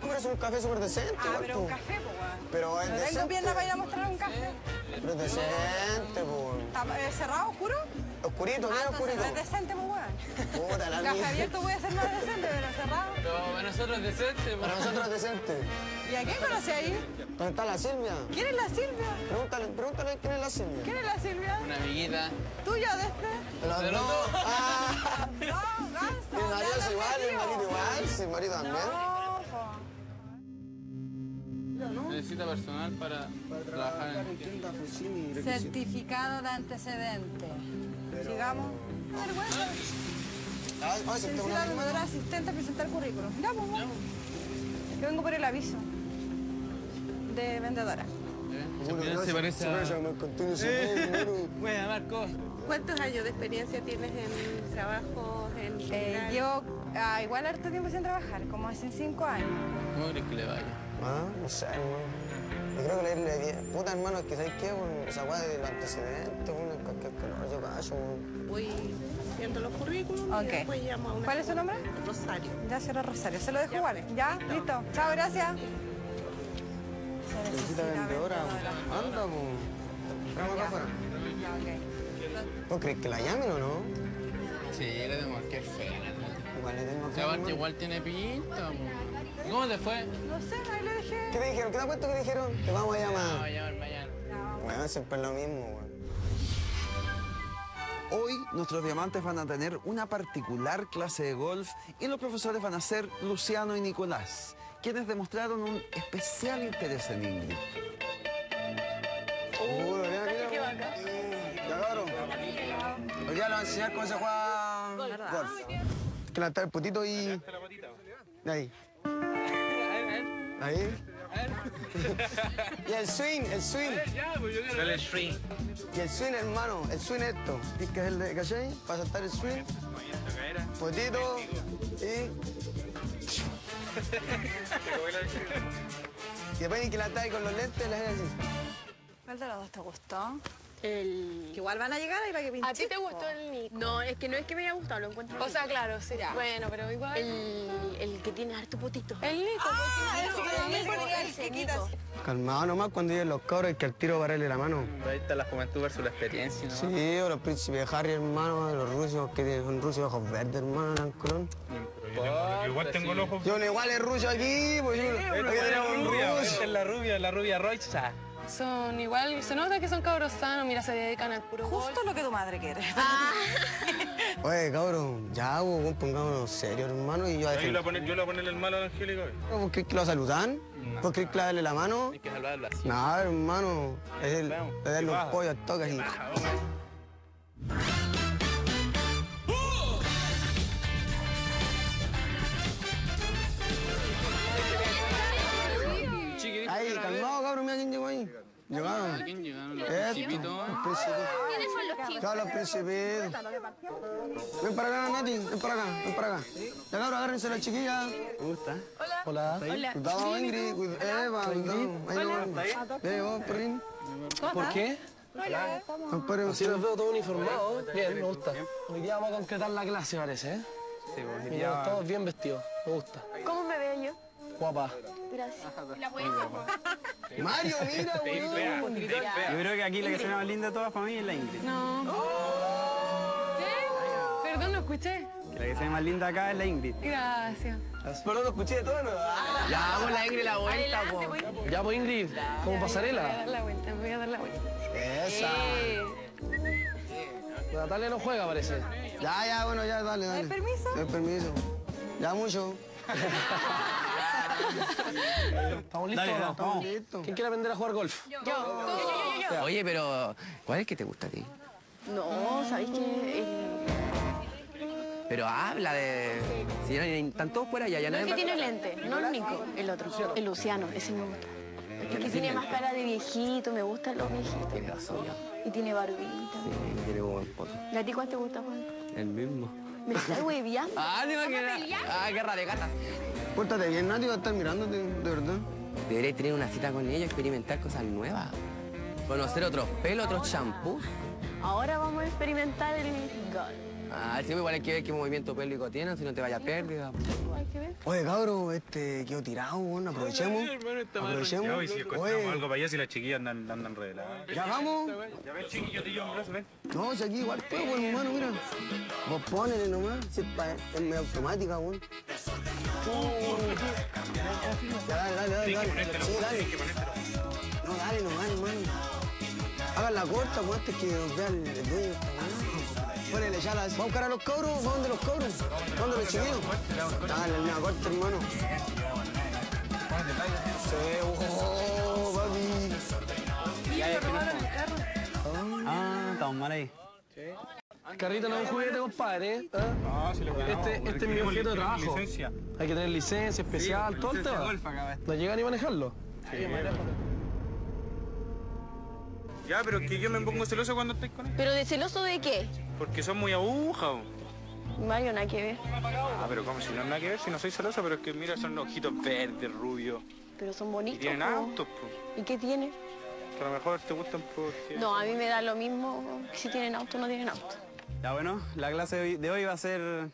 Pero es un café súper decente. Ah, pero un café, pues, güey. Pero es decente. ¿No tengo pierna para ir a mostrar un café? Pero es decente, pues. ¿Está cerrado, oscuro? Oscurito, bien oscurito. ¿Es decente, pues, güey? Puta, la mía. Un café abierto puede ser más decente, pero cerrado. No, para nosotros es decente, pues. Para nosotros es decente. ¿Y a quién conoce ahí? ¿Dónde está la Silvia? ¿Quién es la Silvia? Pregúntale quién es la Silvia. ¿Quién es la Silvia? Una amiguita. ¿Tuya de este? Los dos. ¡Ah! ¡No, ganso! Mi marido es igual, mi marido igual, sí, mi marido también. Necesita personal para trabajar en tienda Fusini. Certificado de antecedente. Llegamos. Vergüenza. Felicidad al modelo asistente a presentar currículum. Miramos, vamos. Yo vengo por el aviso de vendedora. Se parece a... Bueno, Marco. ¿Cuántos años de experiencia tienes en trabajo? Llevo igual harto tiempo sin trabajar, como hace 5 años. ¿Cómo crees que le vaya? Ah, no sé, hermano. Yo creo que le diría... Puta, hermano, es que ¿sabes qué? Esa guay del antecedente, cualquier color, yo callo. Voy viendo los currículums y después llamo a una... ¿Cuál es su nombre? Rosario. Ya será Rosario. Se lo dejo igual. ¿Ya? Listo. Chao, gracias. Necesita vendedora. Anda, pues. Vamos acá afuera. ¿Vos crees que la llamen o no? Sí, le tengo que fea. Igual le tengo que fea. Aparte, igual tiene pinta. ¿Cómo te fue? No sé, ahí le dejé. ¿Qué te dijeron? ¿Qué te apuesto que dijeron? Te vamos a llamar. Vamos a llamar mañana. Bueno, siempre es lo mismo, güey. Hoy nuestros diamantes van a tener una particular clase de golf y los profesores van a ser Luciano y Nicolás, quienes demostraron un especial interés en Ingrid. Hoy ya lo voy a enseñar cómo se juega golf. Hay que levantar el potito y... Ahí. Ahí. Y el swing. El swing. Y el swing, hermano, el swing esto. Es que es el de, ¿cachai? Para saltar el swing. Potito y... Y después que la trae con los lentes, la gente así. ¿Cuál de los dos te gustó? El... Que igual van a llegar ahí para que pinche. ¿A ti te gustó el Nico? No, es que no es que me haya gustado, lo encuentro. O sea, claro, será. Bueno, pero igual... El que tiene harto potito. El Nico. Ah, ese que quitas. Calmado nomás cuando lleguen los cabros, es que al tiro pararle la mano. Ahí está la juventud versus la experiencia, ¿no? Sí, o los príncipes de Harry, hermano, los rusos, que son rusos ojos verdes, hermano, eran colón. Igual tengo los ojos... Yo igual es ruso aquí, pues yo... Esta es la rubia Rocha. Son igual, se nota que son cabros sanos, mira, se dedican al puro golf. Justo lo que tu madre quiere. Ah. Oye, cabrón, ya, pongámonos serio, hermano, y yo... Yo le voy a ponerle el malo a Angélica. ¿Vos crees que lo saludan? ¿Vos crees que le darle la mano? Hay que saludarlo así. No, hermano, es el... Le darle un pollo al toque así. Ahí, calmado, cabrón, mira quién llegó ahí. ¿Llegaron? ¿Quién llegaron? Los principitos. Los principitos. ¿Quiénes son los chicos? Todos los principitos. Ven para acá, Nati, ven para acá, ven para acá. Ya, cabrón, agárrense a la chiquilla. ¿Cómo estás? Hola. Hola. Cuidado, Ingrid, Eva, cuidado. Hola. Ve vos, perrín. ¿Por qué? Hola. Así los veo todos uniformados. Bien, me gusta. Hoy día vamos a concretar la clase, parece, ¿eh? Sí, hoy día. Todos bien vestidos, me gusta. ¿Cómo me veo yo? Guapa. Gracias. La buena. Mario, mira, weón. Yo creo que aquí la que se ve más linda de todas para mí es la Ingrid. No. ¿Qué? Perdón, no escuché. Que la que se ve más linda acá es la Ingrid. Gracias. Perdón, no escuché de todo, ¿no? Ya, vamos la Ingrid la vuelta, po. Ya, po, Ingrid. ¿Cómo pasarela? Voy a dar la vuelta, voy a dar la vuelta. Esa. Pues Natalia no juega, parece. Ya, bueno, ya, dale. ¿Me das permiso? Me das permiso. Ya mucho. ¿Estamos listos? Dale, ¿estamos listos? ¿Quién quiere aprender a jugar golf? Yo. Oye, pero ¿cuál es que te gusta a ti? No, ¿sabes qué? Pero habla de... Si están todos fuera ya no es que tiene lente, no el único, el otro, el Luciano, ese me gusta. Es que tiene más cara de viejito, me gustan los viejitos. Y tiene barbita. Sí, tiene buen poto. ¿Y a ti cuál te gusta, Juan? El mismo. ¿Me estás hueviando? Ah, te imaginas. Ah, guerra de gatas. Pórtate bien, Nati, va a estar mirándote, de verdad. Deberéis tener una cita con ella, experimentar cosas nuevas. Conocer otros pelos, otros champús. Ahora vamos a experimentar el golf. Ah, sí, igual hay que ver qué movimiento pélvico tienen, si no te vaya a pérdida. Oye, cabro, quedó tirado, bueno, aprovechemos. Aprovechemos. Si encontramos algo para allá, si las chiquillas andan reveladas. Ya vamos. Ya ves, chiquillo, te llevo un brazo, ven. No, si aquí igual puedo, hermano, mira. Vos ponele nomás, si es medio automática, weón. Ya, dale. Sí, dale. No, dale nomás, hermano. Háganla corta, pues, antes que nos vea el dueño. Ponele, ya la... ¿Vamos a buscar a los cabros? ¿Vamos donde los cabros? ¿Vamos donde los chiquillos? Dale, una corta, hermano. ¡Oh, papi! Ya robaron el carro. Ah, estamos mal ahí. El carrito no es un juguete, compadre, ¿eh? No, si lo ganamos. Este es mi objeto de trabajo. Hay que tener licencia especial, todo el tema. ¿No llega ni a manejarlo? Sí. Ya, pero es que yo me pongo celoso cuando estoy con él. ¿Pero de celoso de qué? Porque son muy agujas. Mario, nada que ver. Ah, pero ¿cómo? Si no es nada que ver, si no soy celoso, pero es que mira, son ojitos verdes, rubios. Pero son bonitos. Y tienen autos, pues. ¿Y qué tienen? Que a lo mejor te gustan porque... No, a mí me da lo mismo que si tienen auto o no tienen auto. Ya, bueno, la clase de hoy va a ser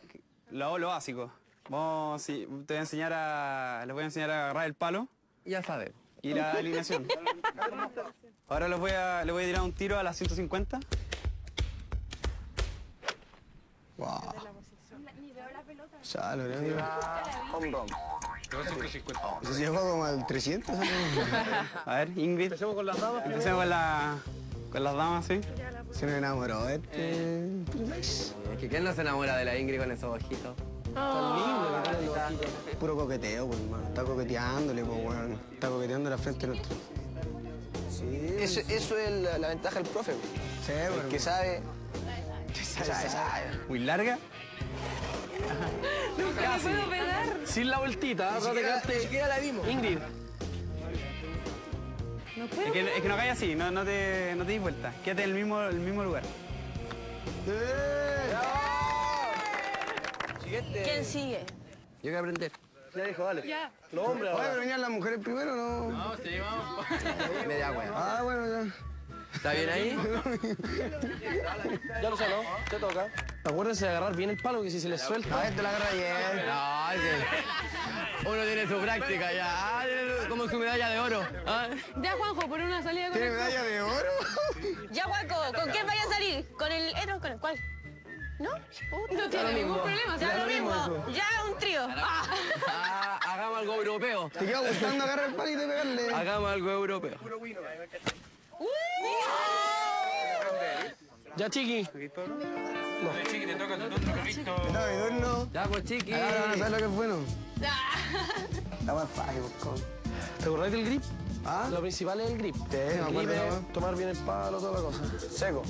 lo básico. Vamos, sí, te voy a enseñar a... Les voy a enseñar a agarrar el palo. Ya sabes. Y la alineación. Ahora les voy a tirar un tiro a las 150. Wow. Ya, lo veo. Home run. 250. Eso se lleva como al 300. A ver, Ingrid. Empecemos con las damas. Empecemos con las damas, sí. Se me enamoró ¿Quién no se enamora de la Ingrid con esos ojitos? Oh. Tan lindo, puro coqueteo, pues, hermano. Está coqueteándole, pues, bueno. Está coqueteando la frente de nuestro. Sí. Eso es la ventaja del profe, pues. Sí, bueno. El que sabe... ¿Sabe? ¿Muy larga? Nunca la puedo pegar. Sin la vueltita, ¿no? Ni siquiera la vimos. Ingrid. No puedo. Es que no caigas así, no te des vuelta. Quédate en el mismo lugar. ¿Quién sigue? Yo quiero aprender. Ya dijo, dale. Ya. Los hombres. Oye, pero venían las mujeres primero, ¿no? No, sí, vamos. Media hueá. Ah, bueno, ya. ¿Está bien ahí? Ya lo saló, te toca. Acuérdense de agarrar bien el palo, que si se les suelta... Ah, te la agarra bien. No, uno tiene su práctica ya. Ah, como su medalla de oro. Ah. Ya, Juanjo, por una salida con ¿Tiene medalla de oro? Ya, Juanjo, ¿con quién vaya a salir? ¿Con el hetero? ¿Con el cual? ¿No? No tiene ningún problema, sea lo mismo. Ya un trío. Hagamos algo europeo. Te queda gustando agarrar el palo y te pegarle. Hagamos algo europeo. Ya, Chiqui. No. Chiqui, te toca tu otro carrito. Ya, pues, Chiqui. ¿Sabes lo que es bueno? La más fácil, buscón. ¿Te acordás del grip? ¿Ah? Lo principal es el grip. El grip es tomar bien el palo, toda la cosa. Seco.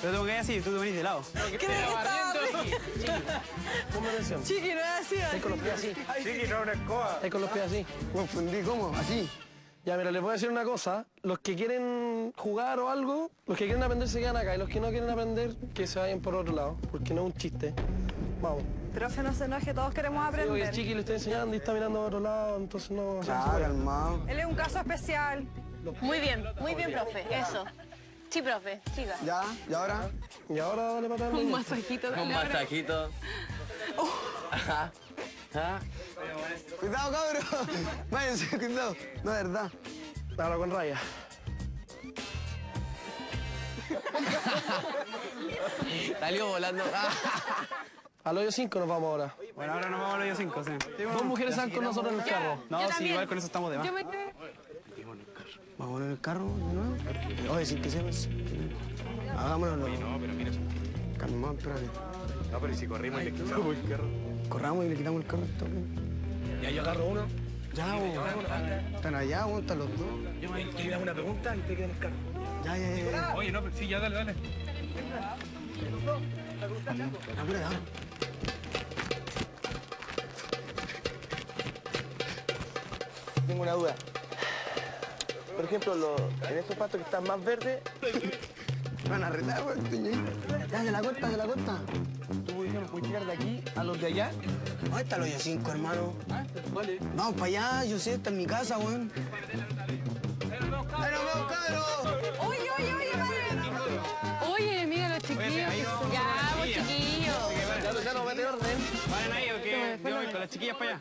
Pero tengo que ir así, tú te venís de lado. Creo que estaba... Ponme atención. Chiqui, no es así. Estás con los pies así. Chiqui, no es una escoba. Estás con los pies así. Confundí, ¿cómo? Así. Ya, mira, les voy a decir una cosa. Los que quieren jugar o algo, los que quieren aprender se quedan acá. Y los que no quieren aprender, que se vayan por otro lado. Porque no es un chiste. Vamos. Profe, no se enoje, todos queremos aprender. Sí, porque Chiqui lo está enseñando y está mirando a otro lado, entonces no... Claro, calmado. Él es un caso especial. Muy bien, profe. Eso. Sí, profe, siga. Ya, ¿y ahora? ¿Y ahora dale para atrás? Un masajito. Un masajito. Ajá. Cuidado, cabrón. Váyanse, cuidado. No, es verdad. Ahora con raya. Salió volando. Al hoyo 5 nos vamos ahora. Bueno, ahora nos vamos al hoyo 5, sí. Dos mujeres están con nosotros en el carro. No, sí, igual con eso estamos de más. ¿Va a poner el carro de nuevo? Le voy a decir que se va. Hagámoslo. Oye, no, pero mira. Calma, espérate. No, pero si corrimos y le quitamos el carro. Corramos y le quitamos el carro. Ya yo agarro uno. Ya, vos. Están allá, vos, están los dos. Yo me voy a dar una pregunta y te quedan el carro. Ya. Oye, no, pero sí, ya, dale. Los dos. La pregunta es algo. Apúrate, dale. Tengo una duda. Por ejemplo, en esos pastos que están más verdes, me van a retar, güey. Ya, de la cuenta. Tú no puedes tirar de aquí a los de allá. ¿Dónde está el hoyo 5, hermano? Vale. Vamos para allá, yo sé, está en mi casa, güey. ¡Pero, cabros! ¡Oye, padre! Oye, mira los chiquillos. Ya, vos, chiquillos. Ya nos va a tener orden. Vayan ahí, ok. Yo voy con las chiquillas para allá.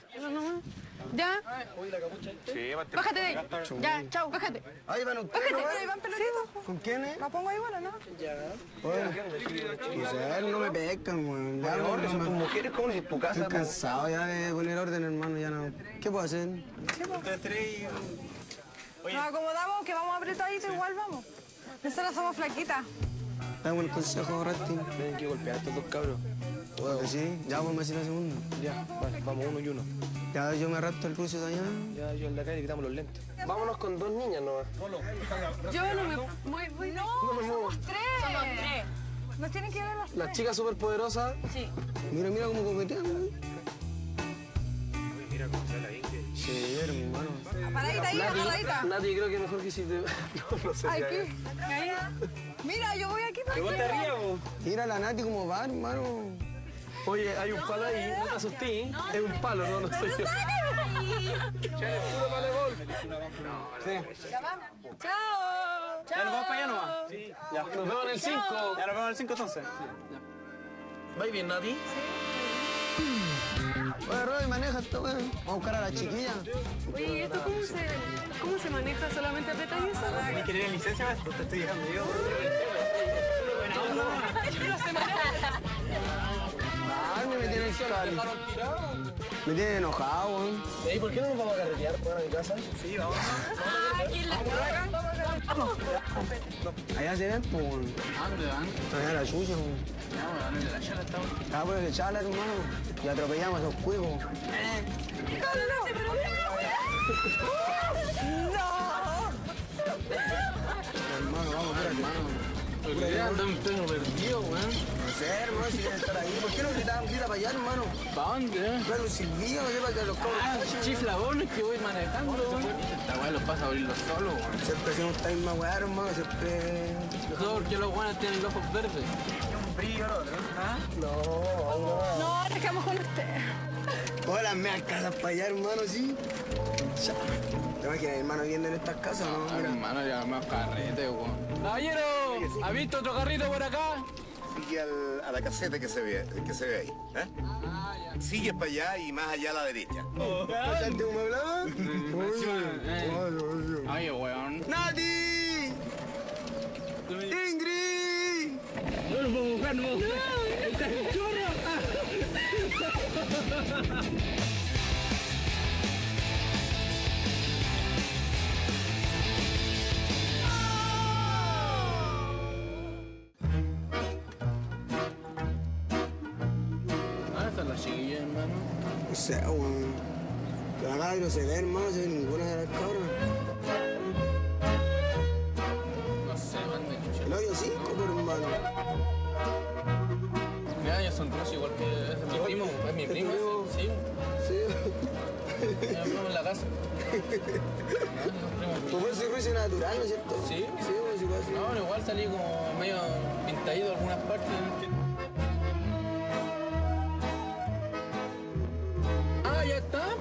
¿Ya? Oye, la capucha. Sí, bájate de ahí. Ya, chao, bájate. Ahí van ustedes. Bájate, van pelotito. ¿Con quién es? ¿La pongo ahí, bueno, no? Ya. Quizás no me pescan, güey. Ya, orden, son tus mujeres, ¿cómo es tu casa? Estoy cansado ya de poner orden, hermano, ya no. ¿Qué puedo hacer? Ustedes tres y... Nos acomodamos, que vamos apretadito, igual vamos. Nosotros somos flaquitas. Dame el consejo, Rasti. Tienen que golpear a estos dos cabros. Sí, ya vamos a decir la segunda. Ya, vale, vamos uno y uno. Ya yo me arrastro el cruce de allá. Ya yo en la calle quitamos los lentes. Vámonos con dos niñas nomás. Yo no me... No, somos tres. Nos tienen que ver las tres. Las chicas superpoderosas. Sí. Mira cómo coquetean, güey. Mira cómo sale la Ingrid. Sí, hermano. Paradita. Nati, creo que mejor que si te... No sé. Aquí. Mira, yo voy aquí para que... ¿Te gusta arriba, vos? Mira la Nati como va, hermano. Oye, hay un palo ahí, no te asusté, es un palo, no soy yo. Ya es puro palo de gol. Sí. Ya vamos. Chao. Ya nos vamos para allá nomás. Sí. Ya, nos vemos en el 5. Ya nos vemos en el 5 entonces. ¿Va bien, Nati? Sí. Oye, Roy, maneja esto, güey. Vamos a buscar a la chiquilla. Oye, ¿esto cómo se maneja? ¿Solamente apretas y eso? ¿Tienes que tener licencia? Te estoy dejando yo. Yo no sé manejar. Me tienen enojado, ¿eh? ¿Y por qué no nos vamos a carretear para mi casa? Sí, vamos. Aquí en la casa. Allá se ven, pues. ¿Dónde van? Allá la suya, güey. No, en la chala estamos. Ah, pues de chala, hermano. Y atropellamos a esos cuicos. Hermano, vamos, hermano. Andan ustedes perdidos, güey. No sé, hermano, si quieren estar ahí. ¿Por qué no gritaban grita para allá, hermano? ¿Para dónde? Claro, un silbido, no sé, para que los cobros... chiflabones que voy manejando, güey. Esta güey los pasa a abrirlos solos, güey. Siempre hacemos esta misma güey, hermano, siempre... No, porque los guanas tienen los ojos verdes. Tiene un brillo, No, nos quedamos con ustedes. Hola, me alcanzas para allá, hermano, ¿sí? Ya. ¿Te imaginas, hermano, viendo en estas casas, no? Mira, hermano, ya más carrete, güey. Caballero, ¿ha visto otro carrito por acá? Sigue a la caseta que se ve ahí, ¿eh? Ya. Sigue para allá y más allá a la derecha. ¿Pasante un mueblado? Ay, weón. ¡Nati! ¡Ingrid! ¡No lo puedo buscar, no! ¡No! No sé, weón. Pero acá no se ve, hermano, se ve ninguna de las cabras. No sé, man. El hoyo 5, pero hermano. Mira, ellos son todos igual que es mi primo. Es mi primo, sí. Sí. Ya vivimos en la casa. Tu fuerza y ruido es natural, ¿no es cierto? Sí. Sí, pues igual. No, igual salí como medio pintadito en algunas partes.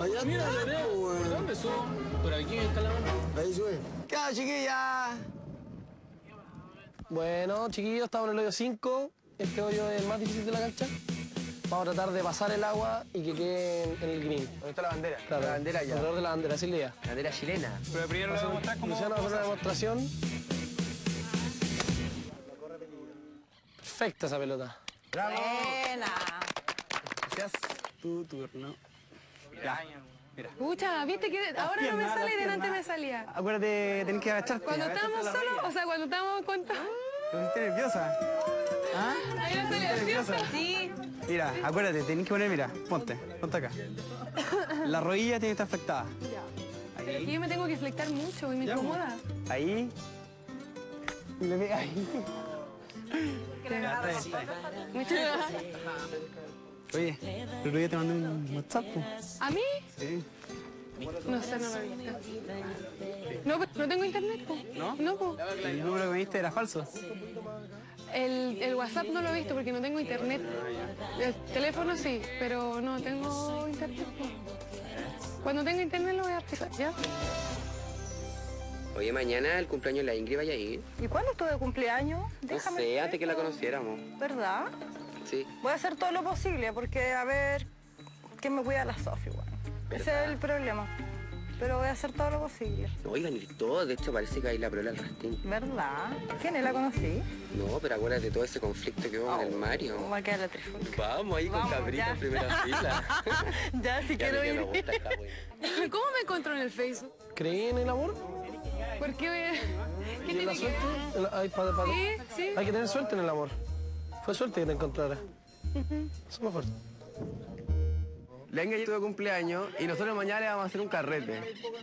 Allá mira, lo veo, güey. ¿Por dónde subo? Por aquí está la mano. Ahí sube. ¿Qué onda, chiquilla? Bueno, chiquillos, estamos en el hoyo 5. Este hoyo es el más difícil de la cancha. Vamos a tratar de pasar el agua y que quede en el green. ¿Dónde está la bandera? Claro, la bandera allá. Alrededor de la bandera, así es la idea. La bandera chilena. Pero primero le voy a mostrar cómo... Luciano va a hacer una demostración. Perfecta esa pelota. ¡Bravo! ¡Buena! Gracias. Tu turno. Ya. Mira. Pucha, viste que ahora no me sale y delante me salía. Acuérdate, tenés que agacharte. Cuando estamos solos, o sea, cuando estamos con... ¿Te pusiste nerviosa? ¿Ah? Ahí me sale nerviosa. Sí. Mira, acuérdate, tenés que poner, mira, ponte acá. La rodilla tiene que estar flectada. Ya. Pero aquí yo me tengo que flectar mucho y me incomoda. Ahí. Y le pega ahí. Muchas gracias. Oye, el otro día te mandé un WhatsApp. ¿A mí? Sí. No sé, no lo he visto. No tengo internet. ¿No? No, pues. ¿El número que me diste era falso? El WhatsApp no lo he visto porque no tengo internet. El teléfono sí, pero no tengo internet. Cuando tengo internet lo voy a activar, ¿ya? Oye, mañana el cumpleaños de la Ingrid, vaya a ir. ¿Y cuándo estuvo de cumpleaños? Déjame. No sé, antes que la conociéramos. ¿Verdad? Sí. Voy a hacer todo lo posible, porque a ver... ¿Quién me cuida la Sofi, bueno? Ese es el problema. Pero voy a hacer todo lo posible. No, iban a ir todos. De hecho, parece que ahí la prueba al rastín. ¿Verdad? ¿Quién es? ¿La conocí? No, pero acuérdate de todo ese conflicto que hubo con el Mario. ¿Cómo va a quedar la trifulca? Vamos, ahí con Cabrita en primera fila. Ya, sí quiero ir. ¿Cómo me encontró en el Facebook? ¿Creen en el amor? ¿Por qué? ¿Qué tiene que ver? Sí, sí. Hay que tener suerte en el amor. Fue suerte que te encontrara. Somos fuertes. La Ingrid tuvo cumpleaños y nosotros mañana le vamos a hacer un carrete.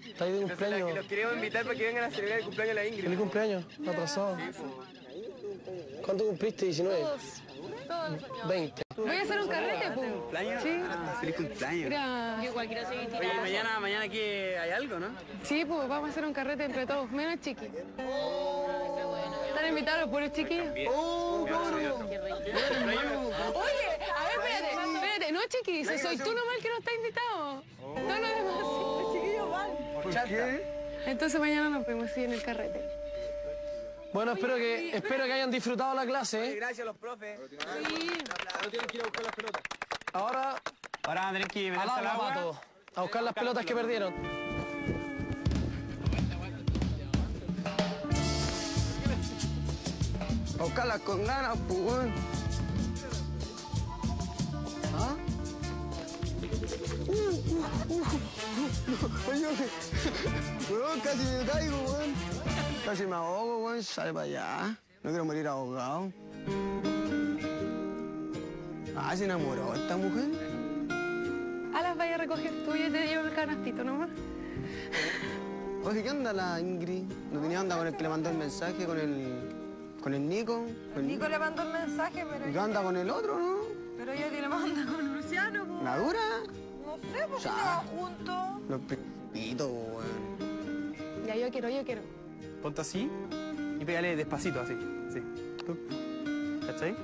Está ahí de cumpleaños. Los queremos invitar para que vengan a celebrar el cumpleaños de la Ingrid. Feliz cumpleaños, atrasado. ¿Cuánto cumpliste? 19. Todos. 20. Voy a hacer un carrete, pues. ¿Cumpleaños? Sí. Feliz cumpleaños. Yo igual quiero seguir tirando. Mañana aquí hay algo, ¿no? Sí, pues vamos a hacer un carrete entre todos, menos chiqui. Están invitados los puros chiquillos. ¡Oh, no! ¡Qué rico! Oye, a ver, espérate. No, chiqui, soy tú nomás el que no está invitado. No, no, demás. Los chiquillos van. ¿Por qué? Entonces mañana nos vemos así en el carrete. Bueno, espero que hayan disfrutado la clase. Sí, gracias a los profes. Sí. No tienen que ir a buscar las pelotas. Ahora Andrés que venir al agua a buscar las pelotas que perdieron. A buscarlas con ganas, pues. ¿Ah? Weón, casi me caigo, weón. Casi me ahogo, weón. Sale para allá. No quiero morir ahogado. Ah, se enamoró esta mujer. A las vayas a recoger tú y te llevo el canastito nomás. Oye, ¿qué onda la Ingrid? No tenía onda con el que le mandó el mensaje, con el Nico. El Nico le mandó el mensaje, pero... ¿Qué anda con el otro, no? Pero ella tiene más onda con Luciano, pues. ¿La dura? No sé, pues, estaban juntos. Los pitos, weón. Ya, yo quiero. Ponte así y pégale despacito, así. Sí. ¿Cachai?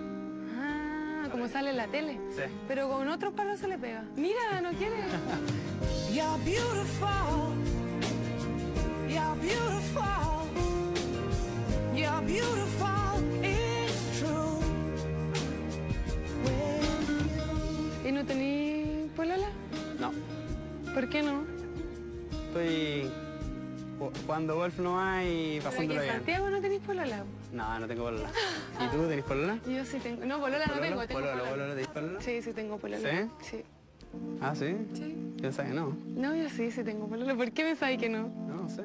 Ah, como sale en la tele. Sí. Pero con otros palos se le pega. Mira, no quiere. You're beautiful. You're beautiful. You're beautiful. It's true. ¿Y no tení polola? No. ¿Por qué no? Estoy jugando golf nomás y pasándolo bien. Santiago, ¿no tenés polola? No, no tengo polola. ¿Y tú tenés polola? Yo sí tengo. No, polola no tengo. ¿Polola tenés polola? Sí, sí tengo polola. ¿Sí? Sí. ¿Ah, sí? Sí. ¿Pensás que no? No, yo sí tengo polola. ¿Por qué pensáis que no? No sé.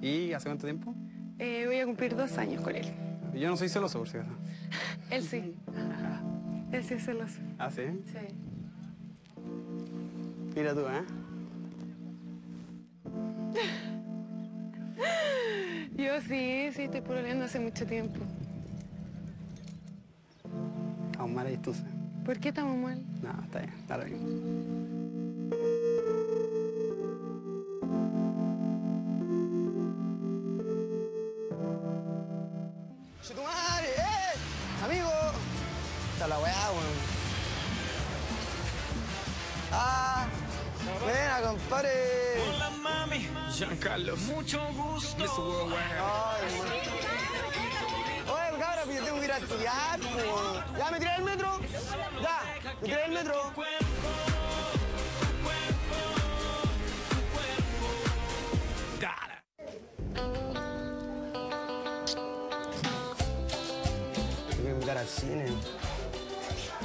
¿Y hace cuánto tiempo? Voy a cumplir 2 años con él. Yo no soy celoso, por si acaso. Él sí. Él sí es celoso. ¿Ah, sí? Sí. Mira tú, ¿eh? Yo sí estoy pololeando hace mucho tiempo. Estamos mal ahí, tú. ¿Por qué estamos mal? No, está bien, está bien. Amigo, está la weá, weón. Ah, buena, compadre. Hola, mami. Giancarlo. Mucho gusto. Oye, cabrón, yo tengo que ir a estudiar, weón. Ya, me tiré del metro. Ya, me tiré del metro. Al cine. ¿De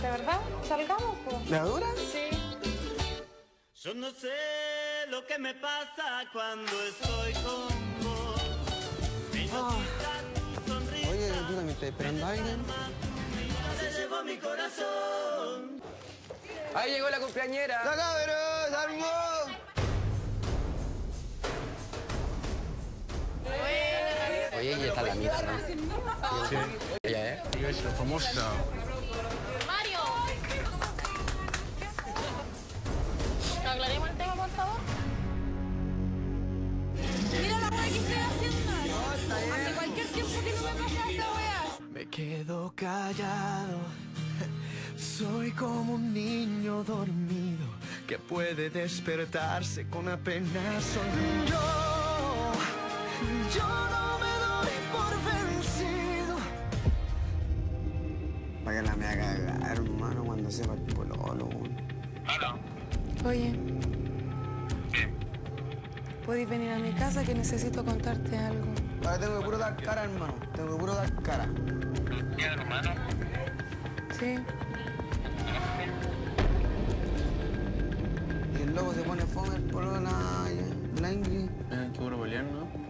verdad? ¿Salgamos, pues? ¿La dura? Sí. Yo no sé lo que me pasa cuando estoy con vos. Oye, ¿me está esperando alguien? Se llevó mi corazón. Ahí llegó la cumpleañera. ¡La cabros! ¡Armó! Oye, ella está la mitad, ¿no? Sí. Ella, ¿eh? Ella es la famosa. ¡Mario! ¿Aclaremos el tema, por favor? Mira la wea que estoy haciendo. Hace cualquier tiempo que no me pasa esta wea. Me quedo callado. Soy como un niño dormido que puede despertarse con apenas sonido. Yo no me doy por vencido. Para que la me haga cagar, hermano, cuando sepa el pololo. Hola. Oye. ¿Qué? ¿Puedes venir a mi casa que necesito contarte algo? Ahora tengo que puro dar cara, hermano. Tengo que puro dar cara. ¿Qué, hermano? Sí. Y el loco se pone fome el pololo de la Ingrid. Qué bueno pelear, ¿no?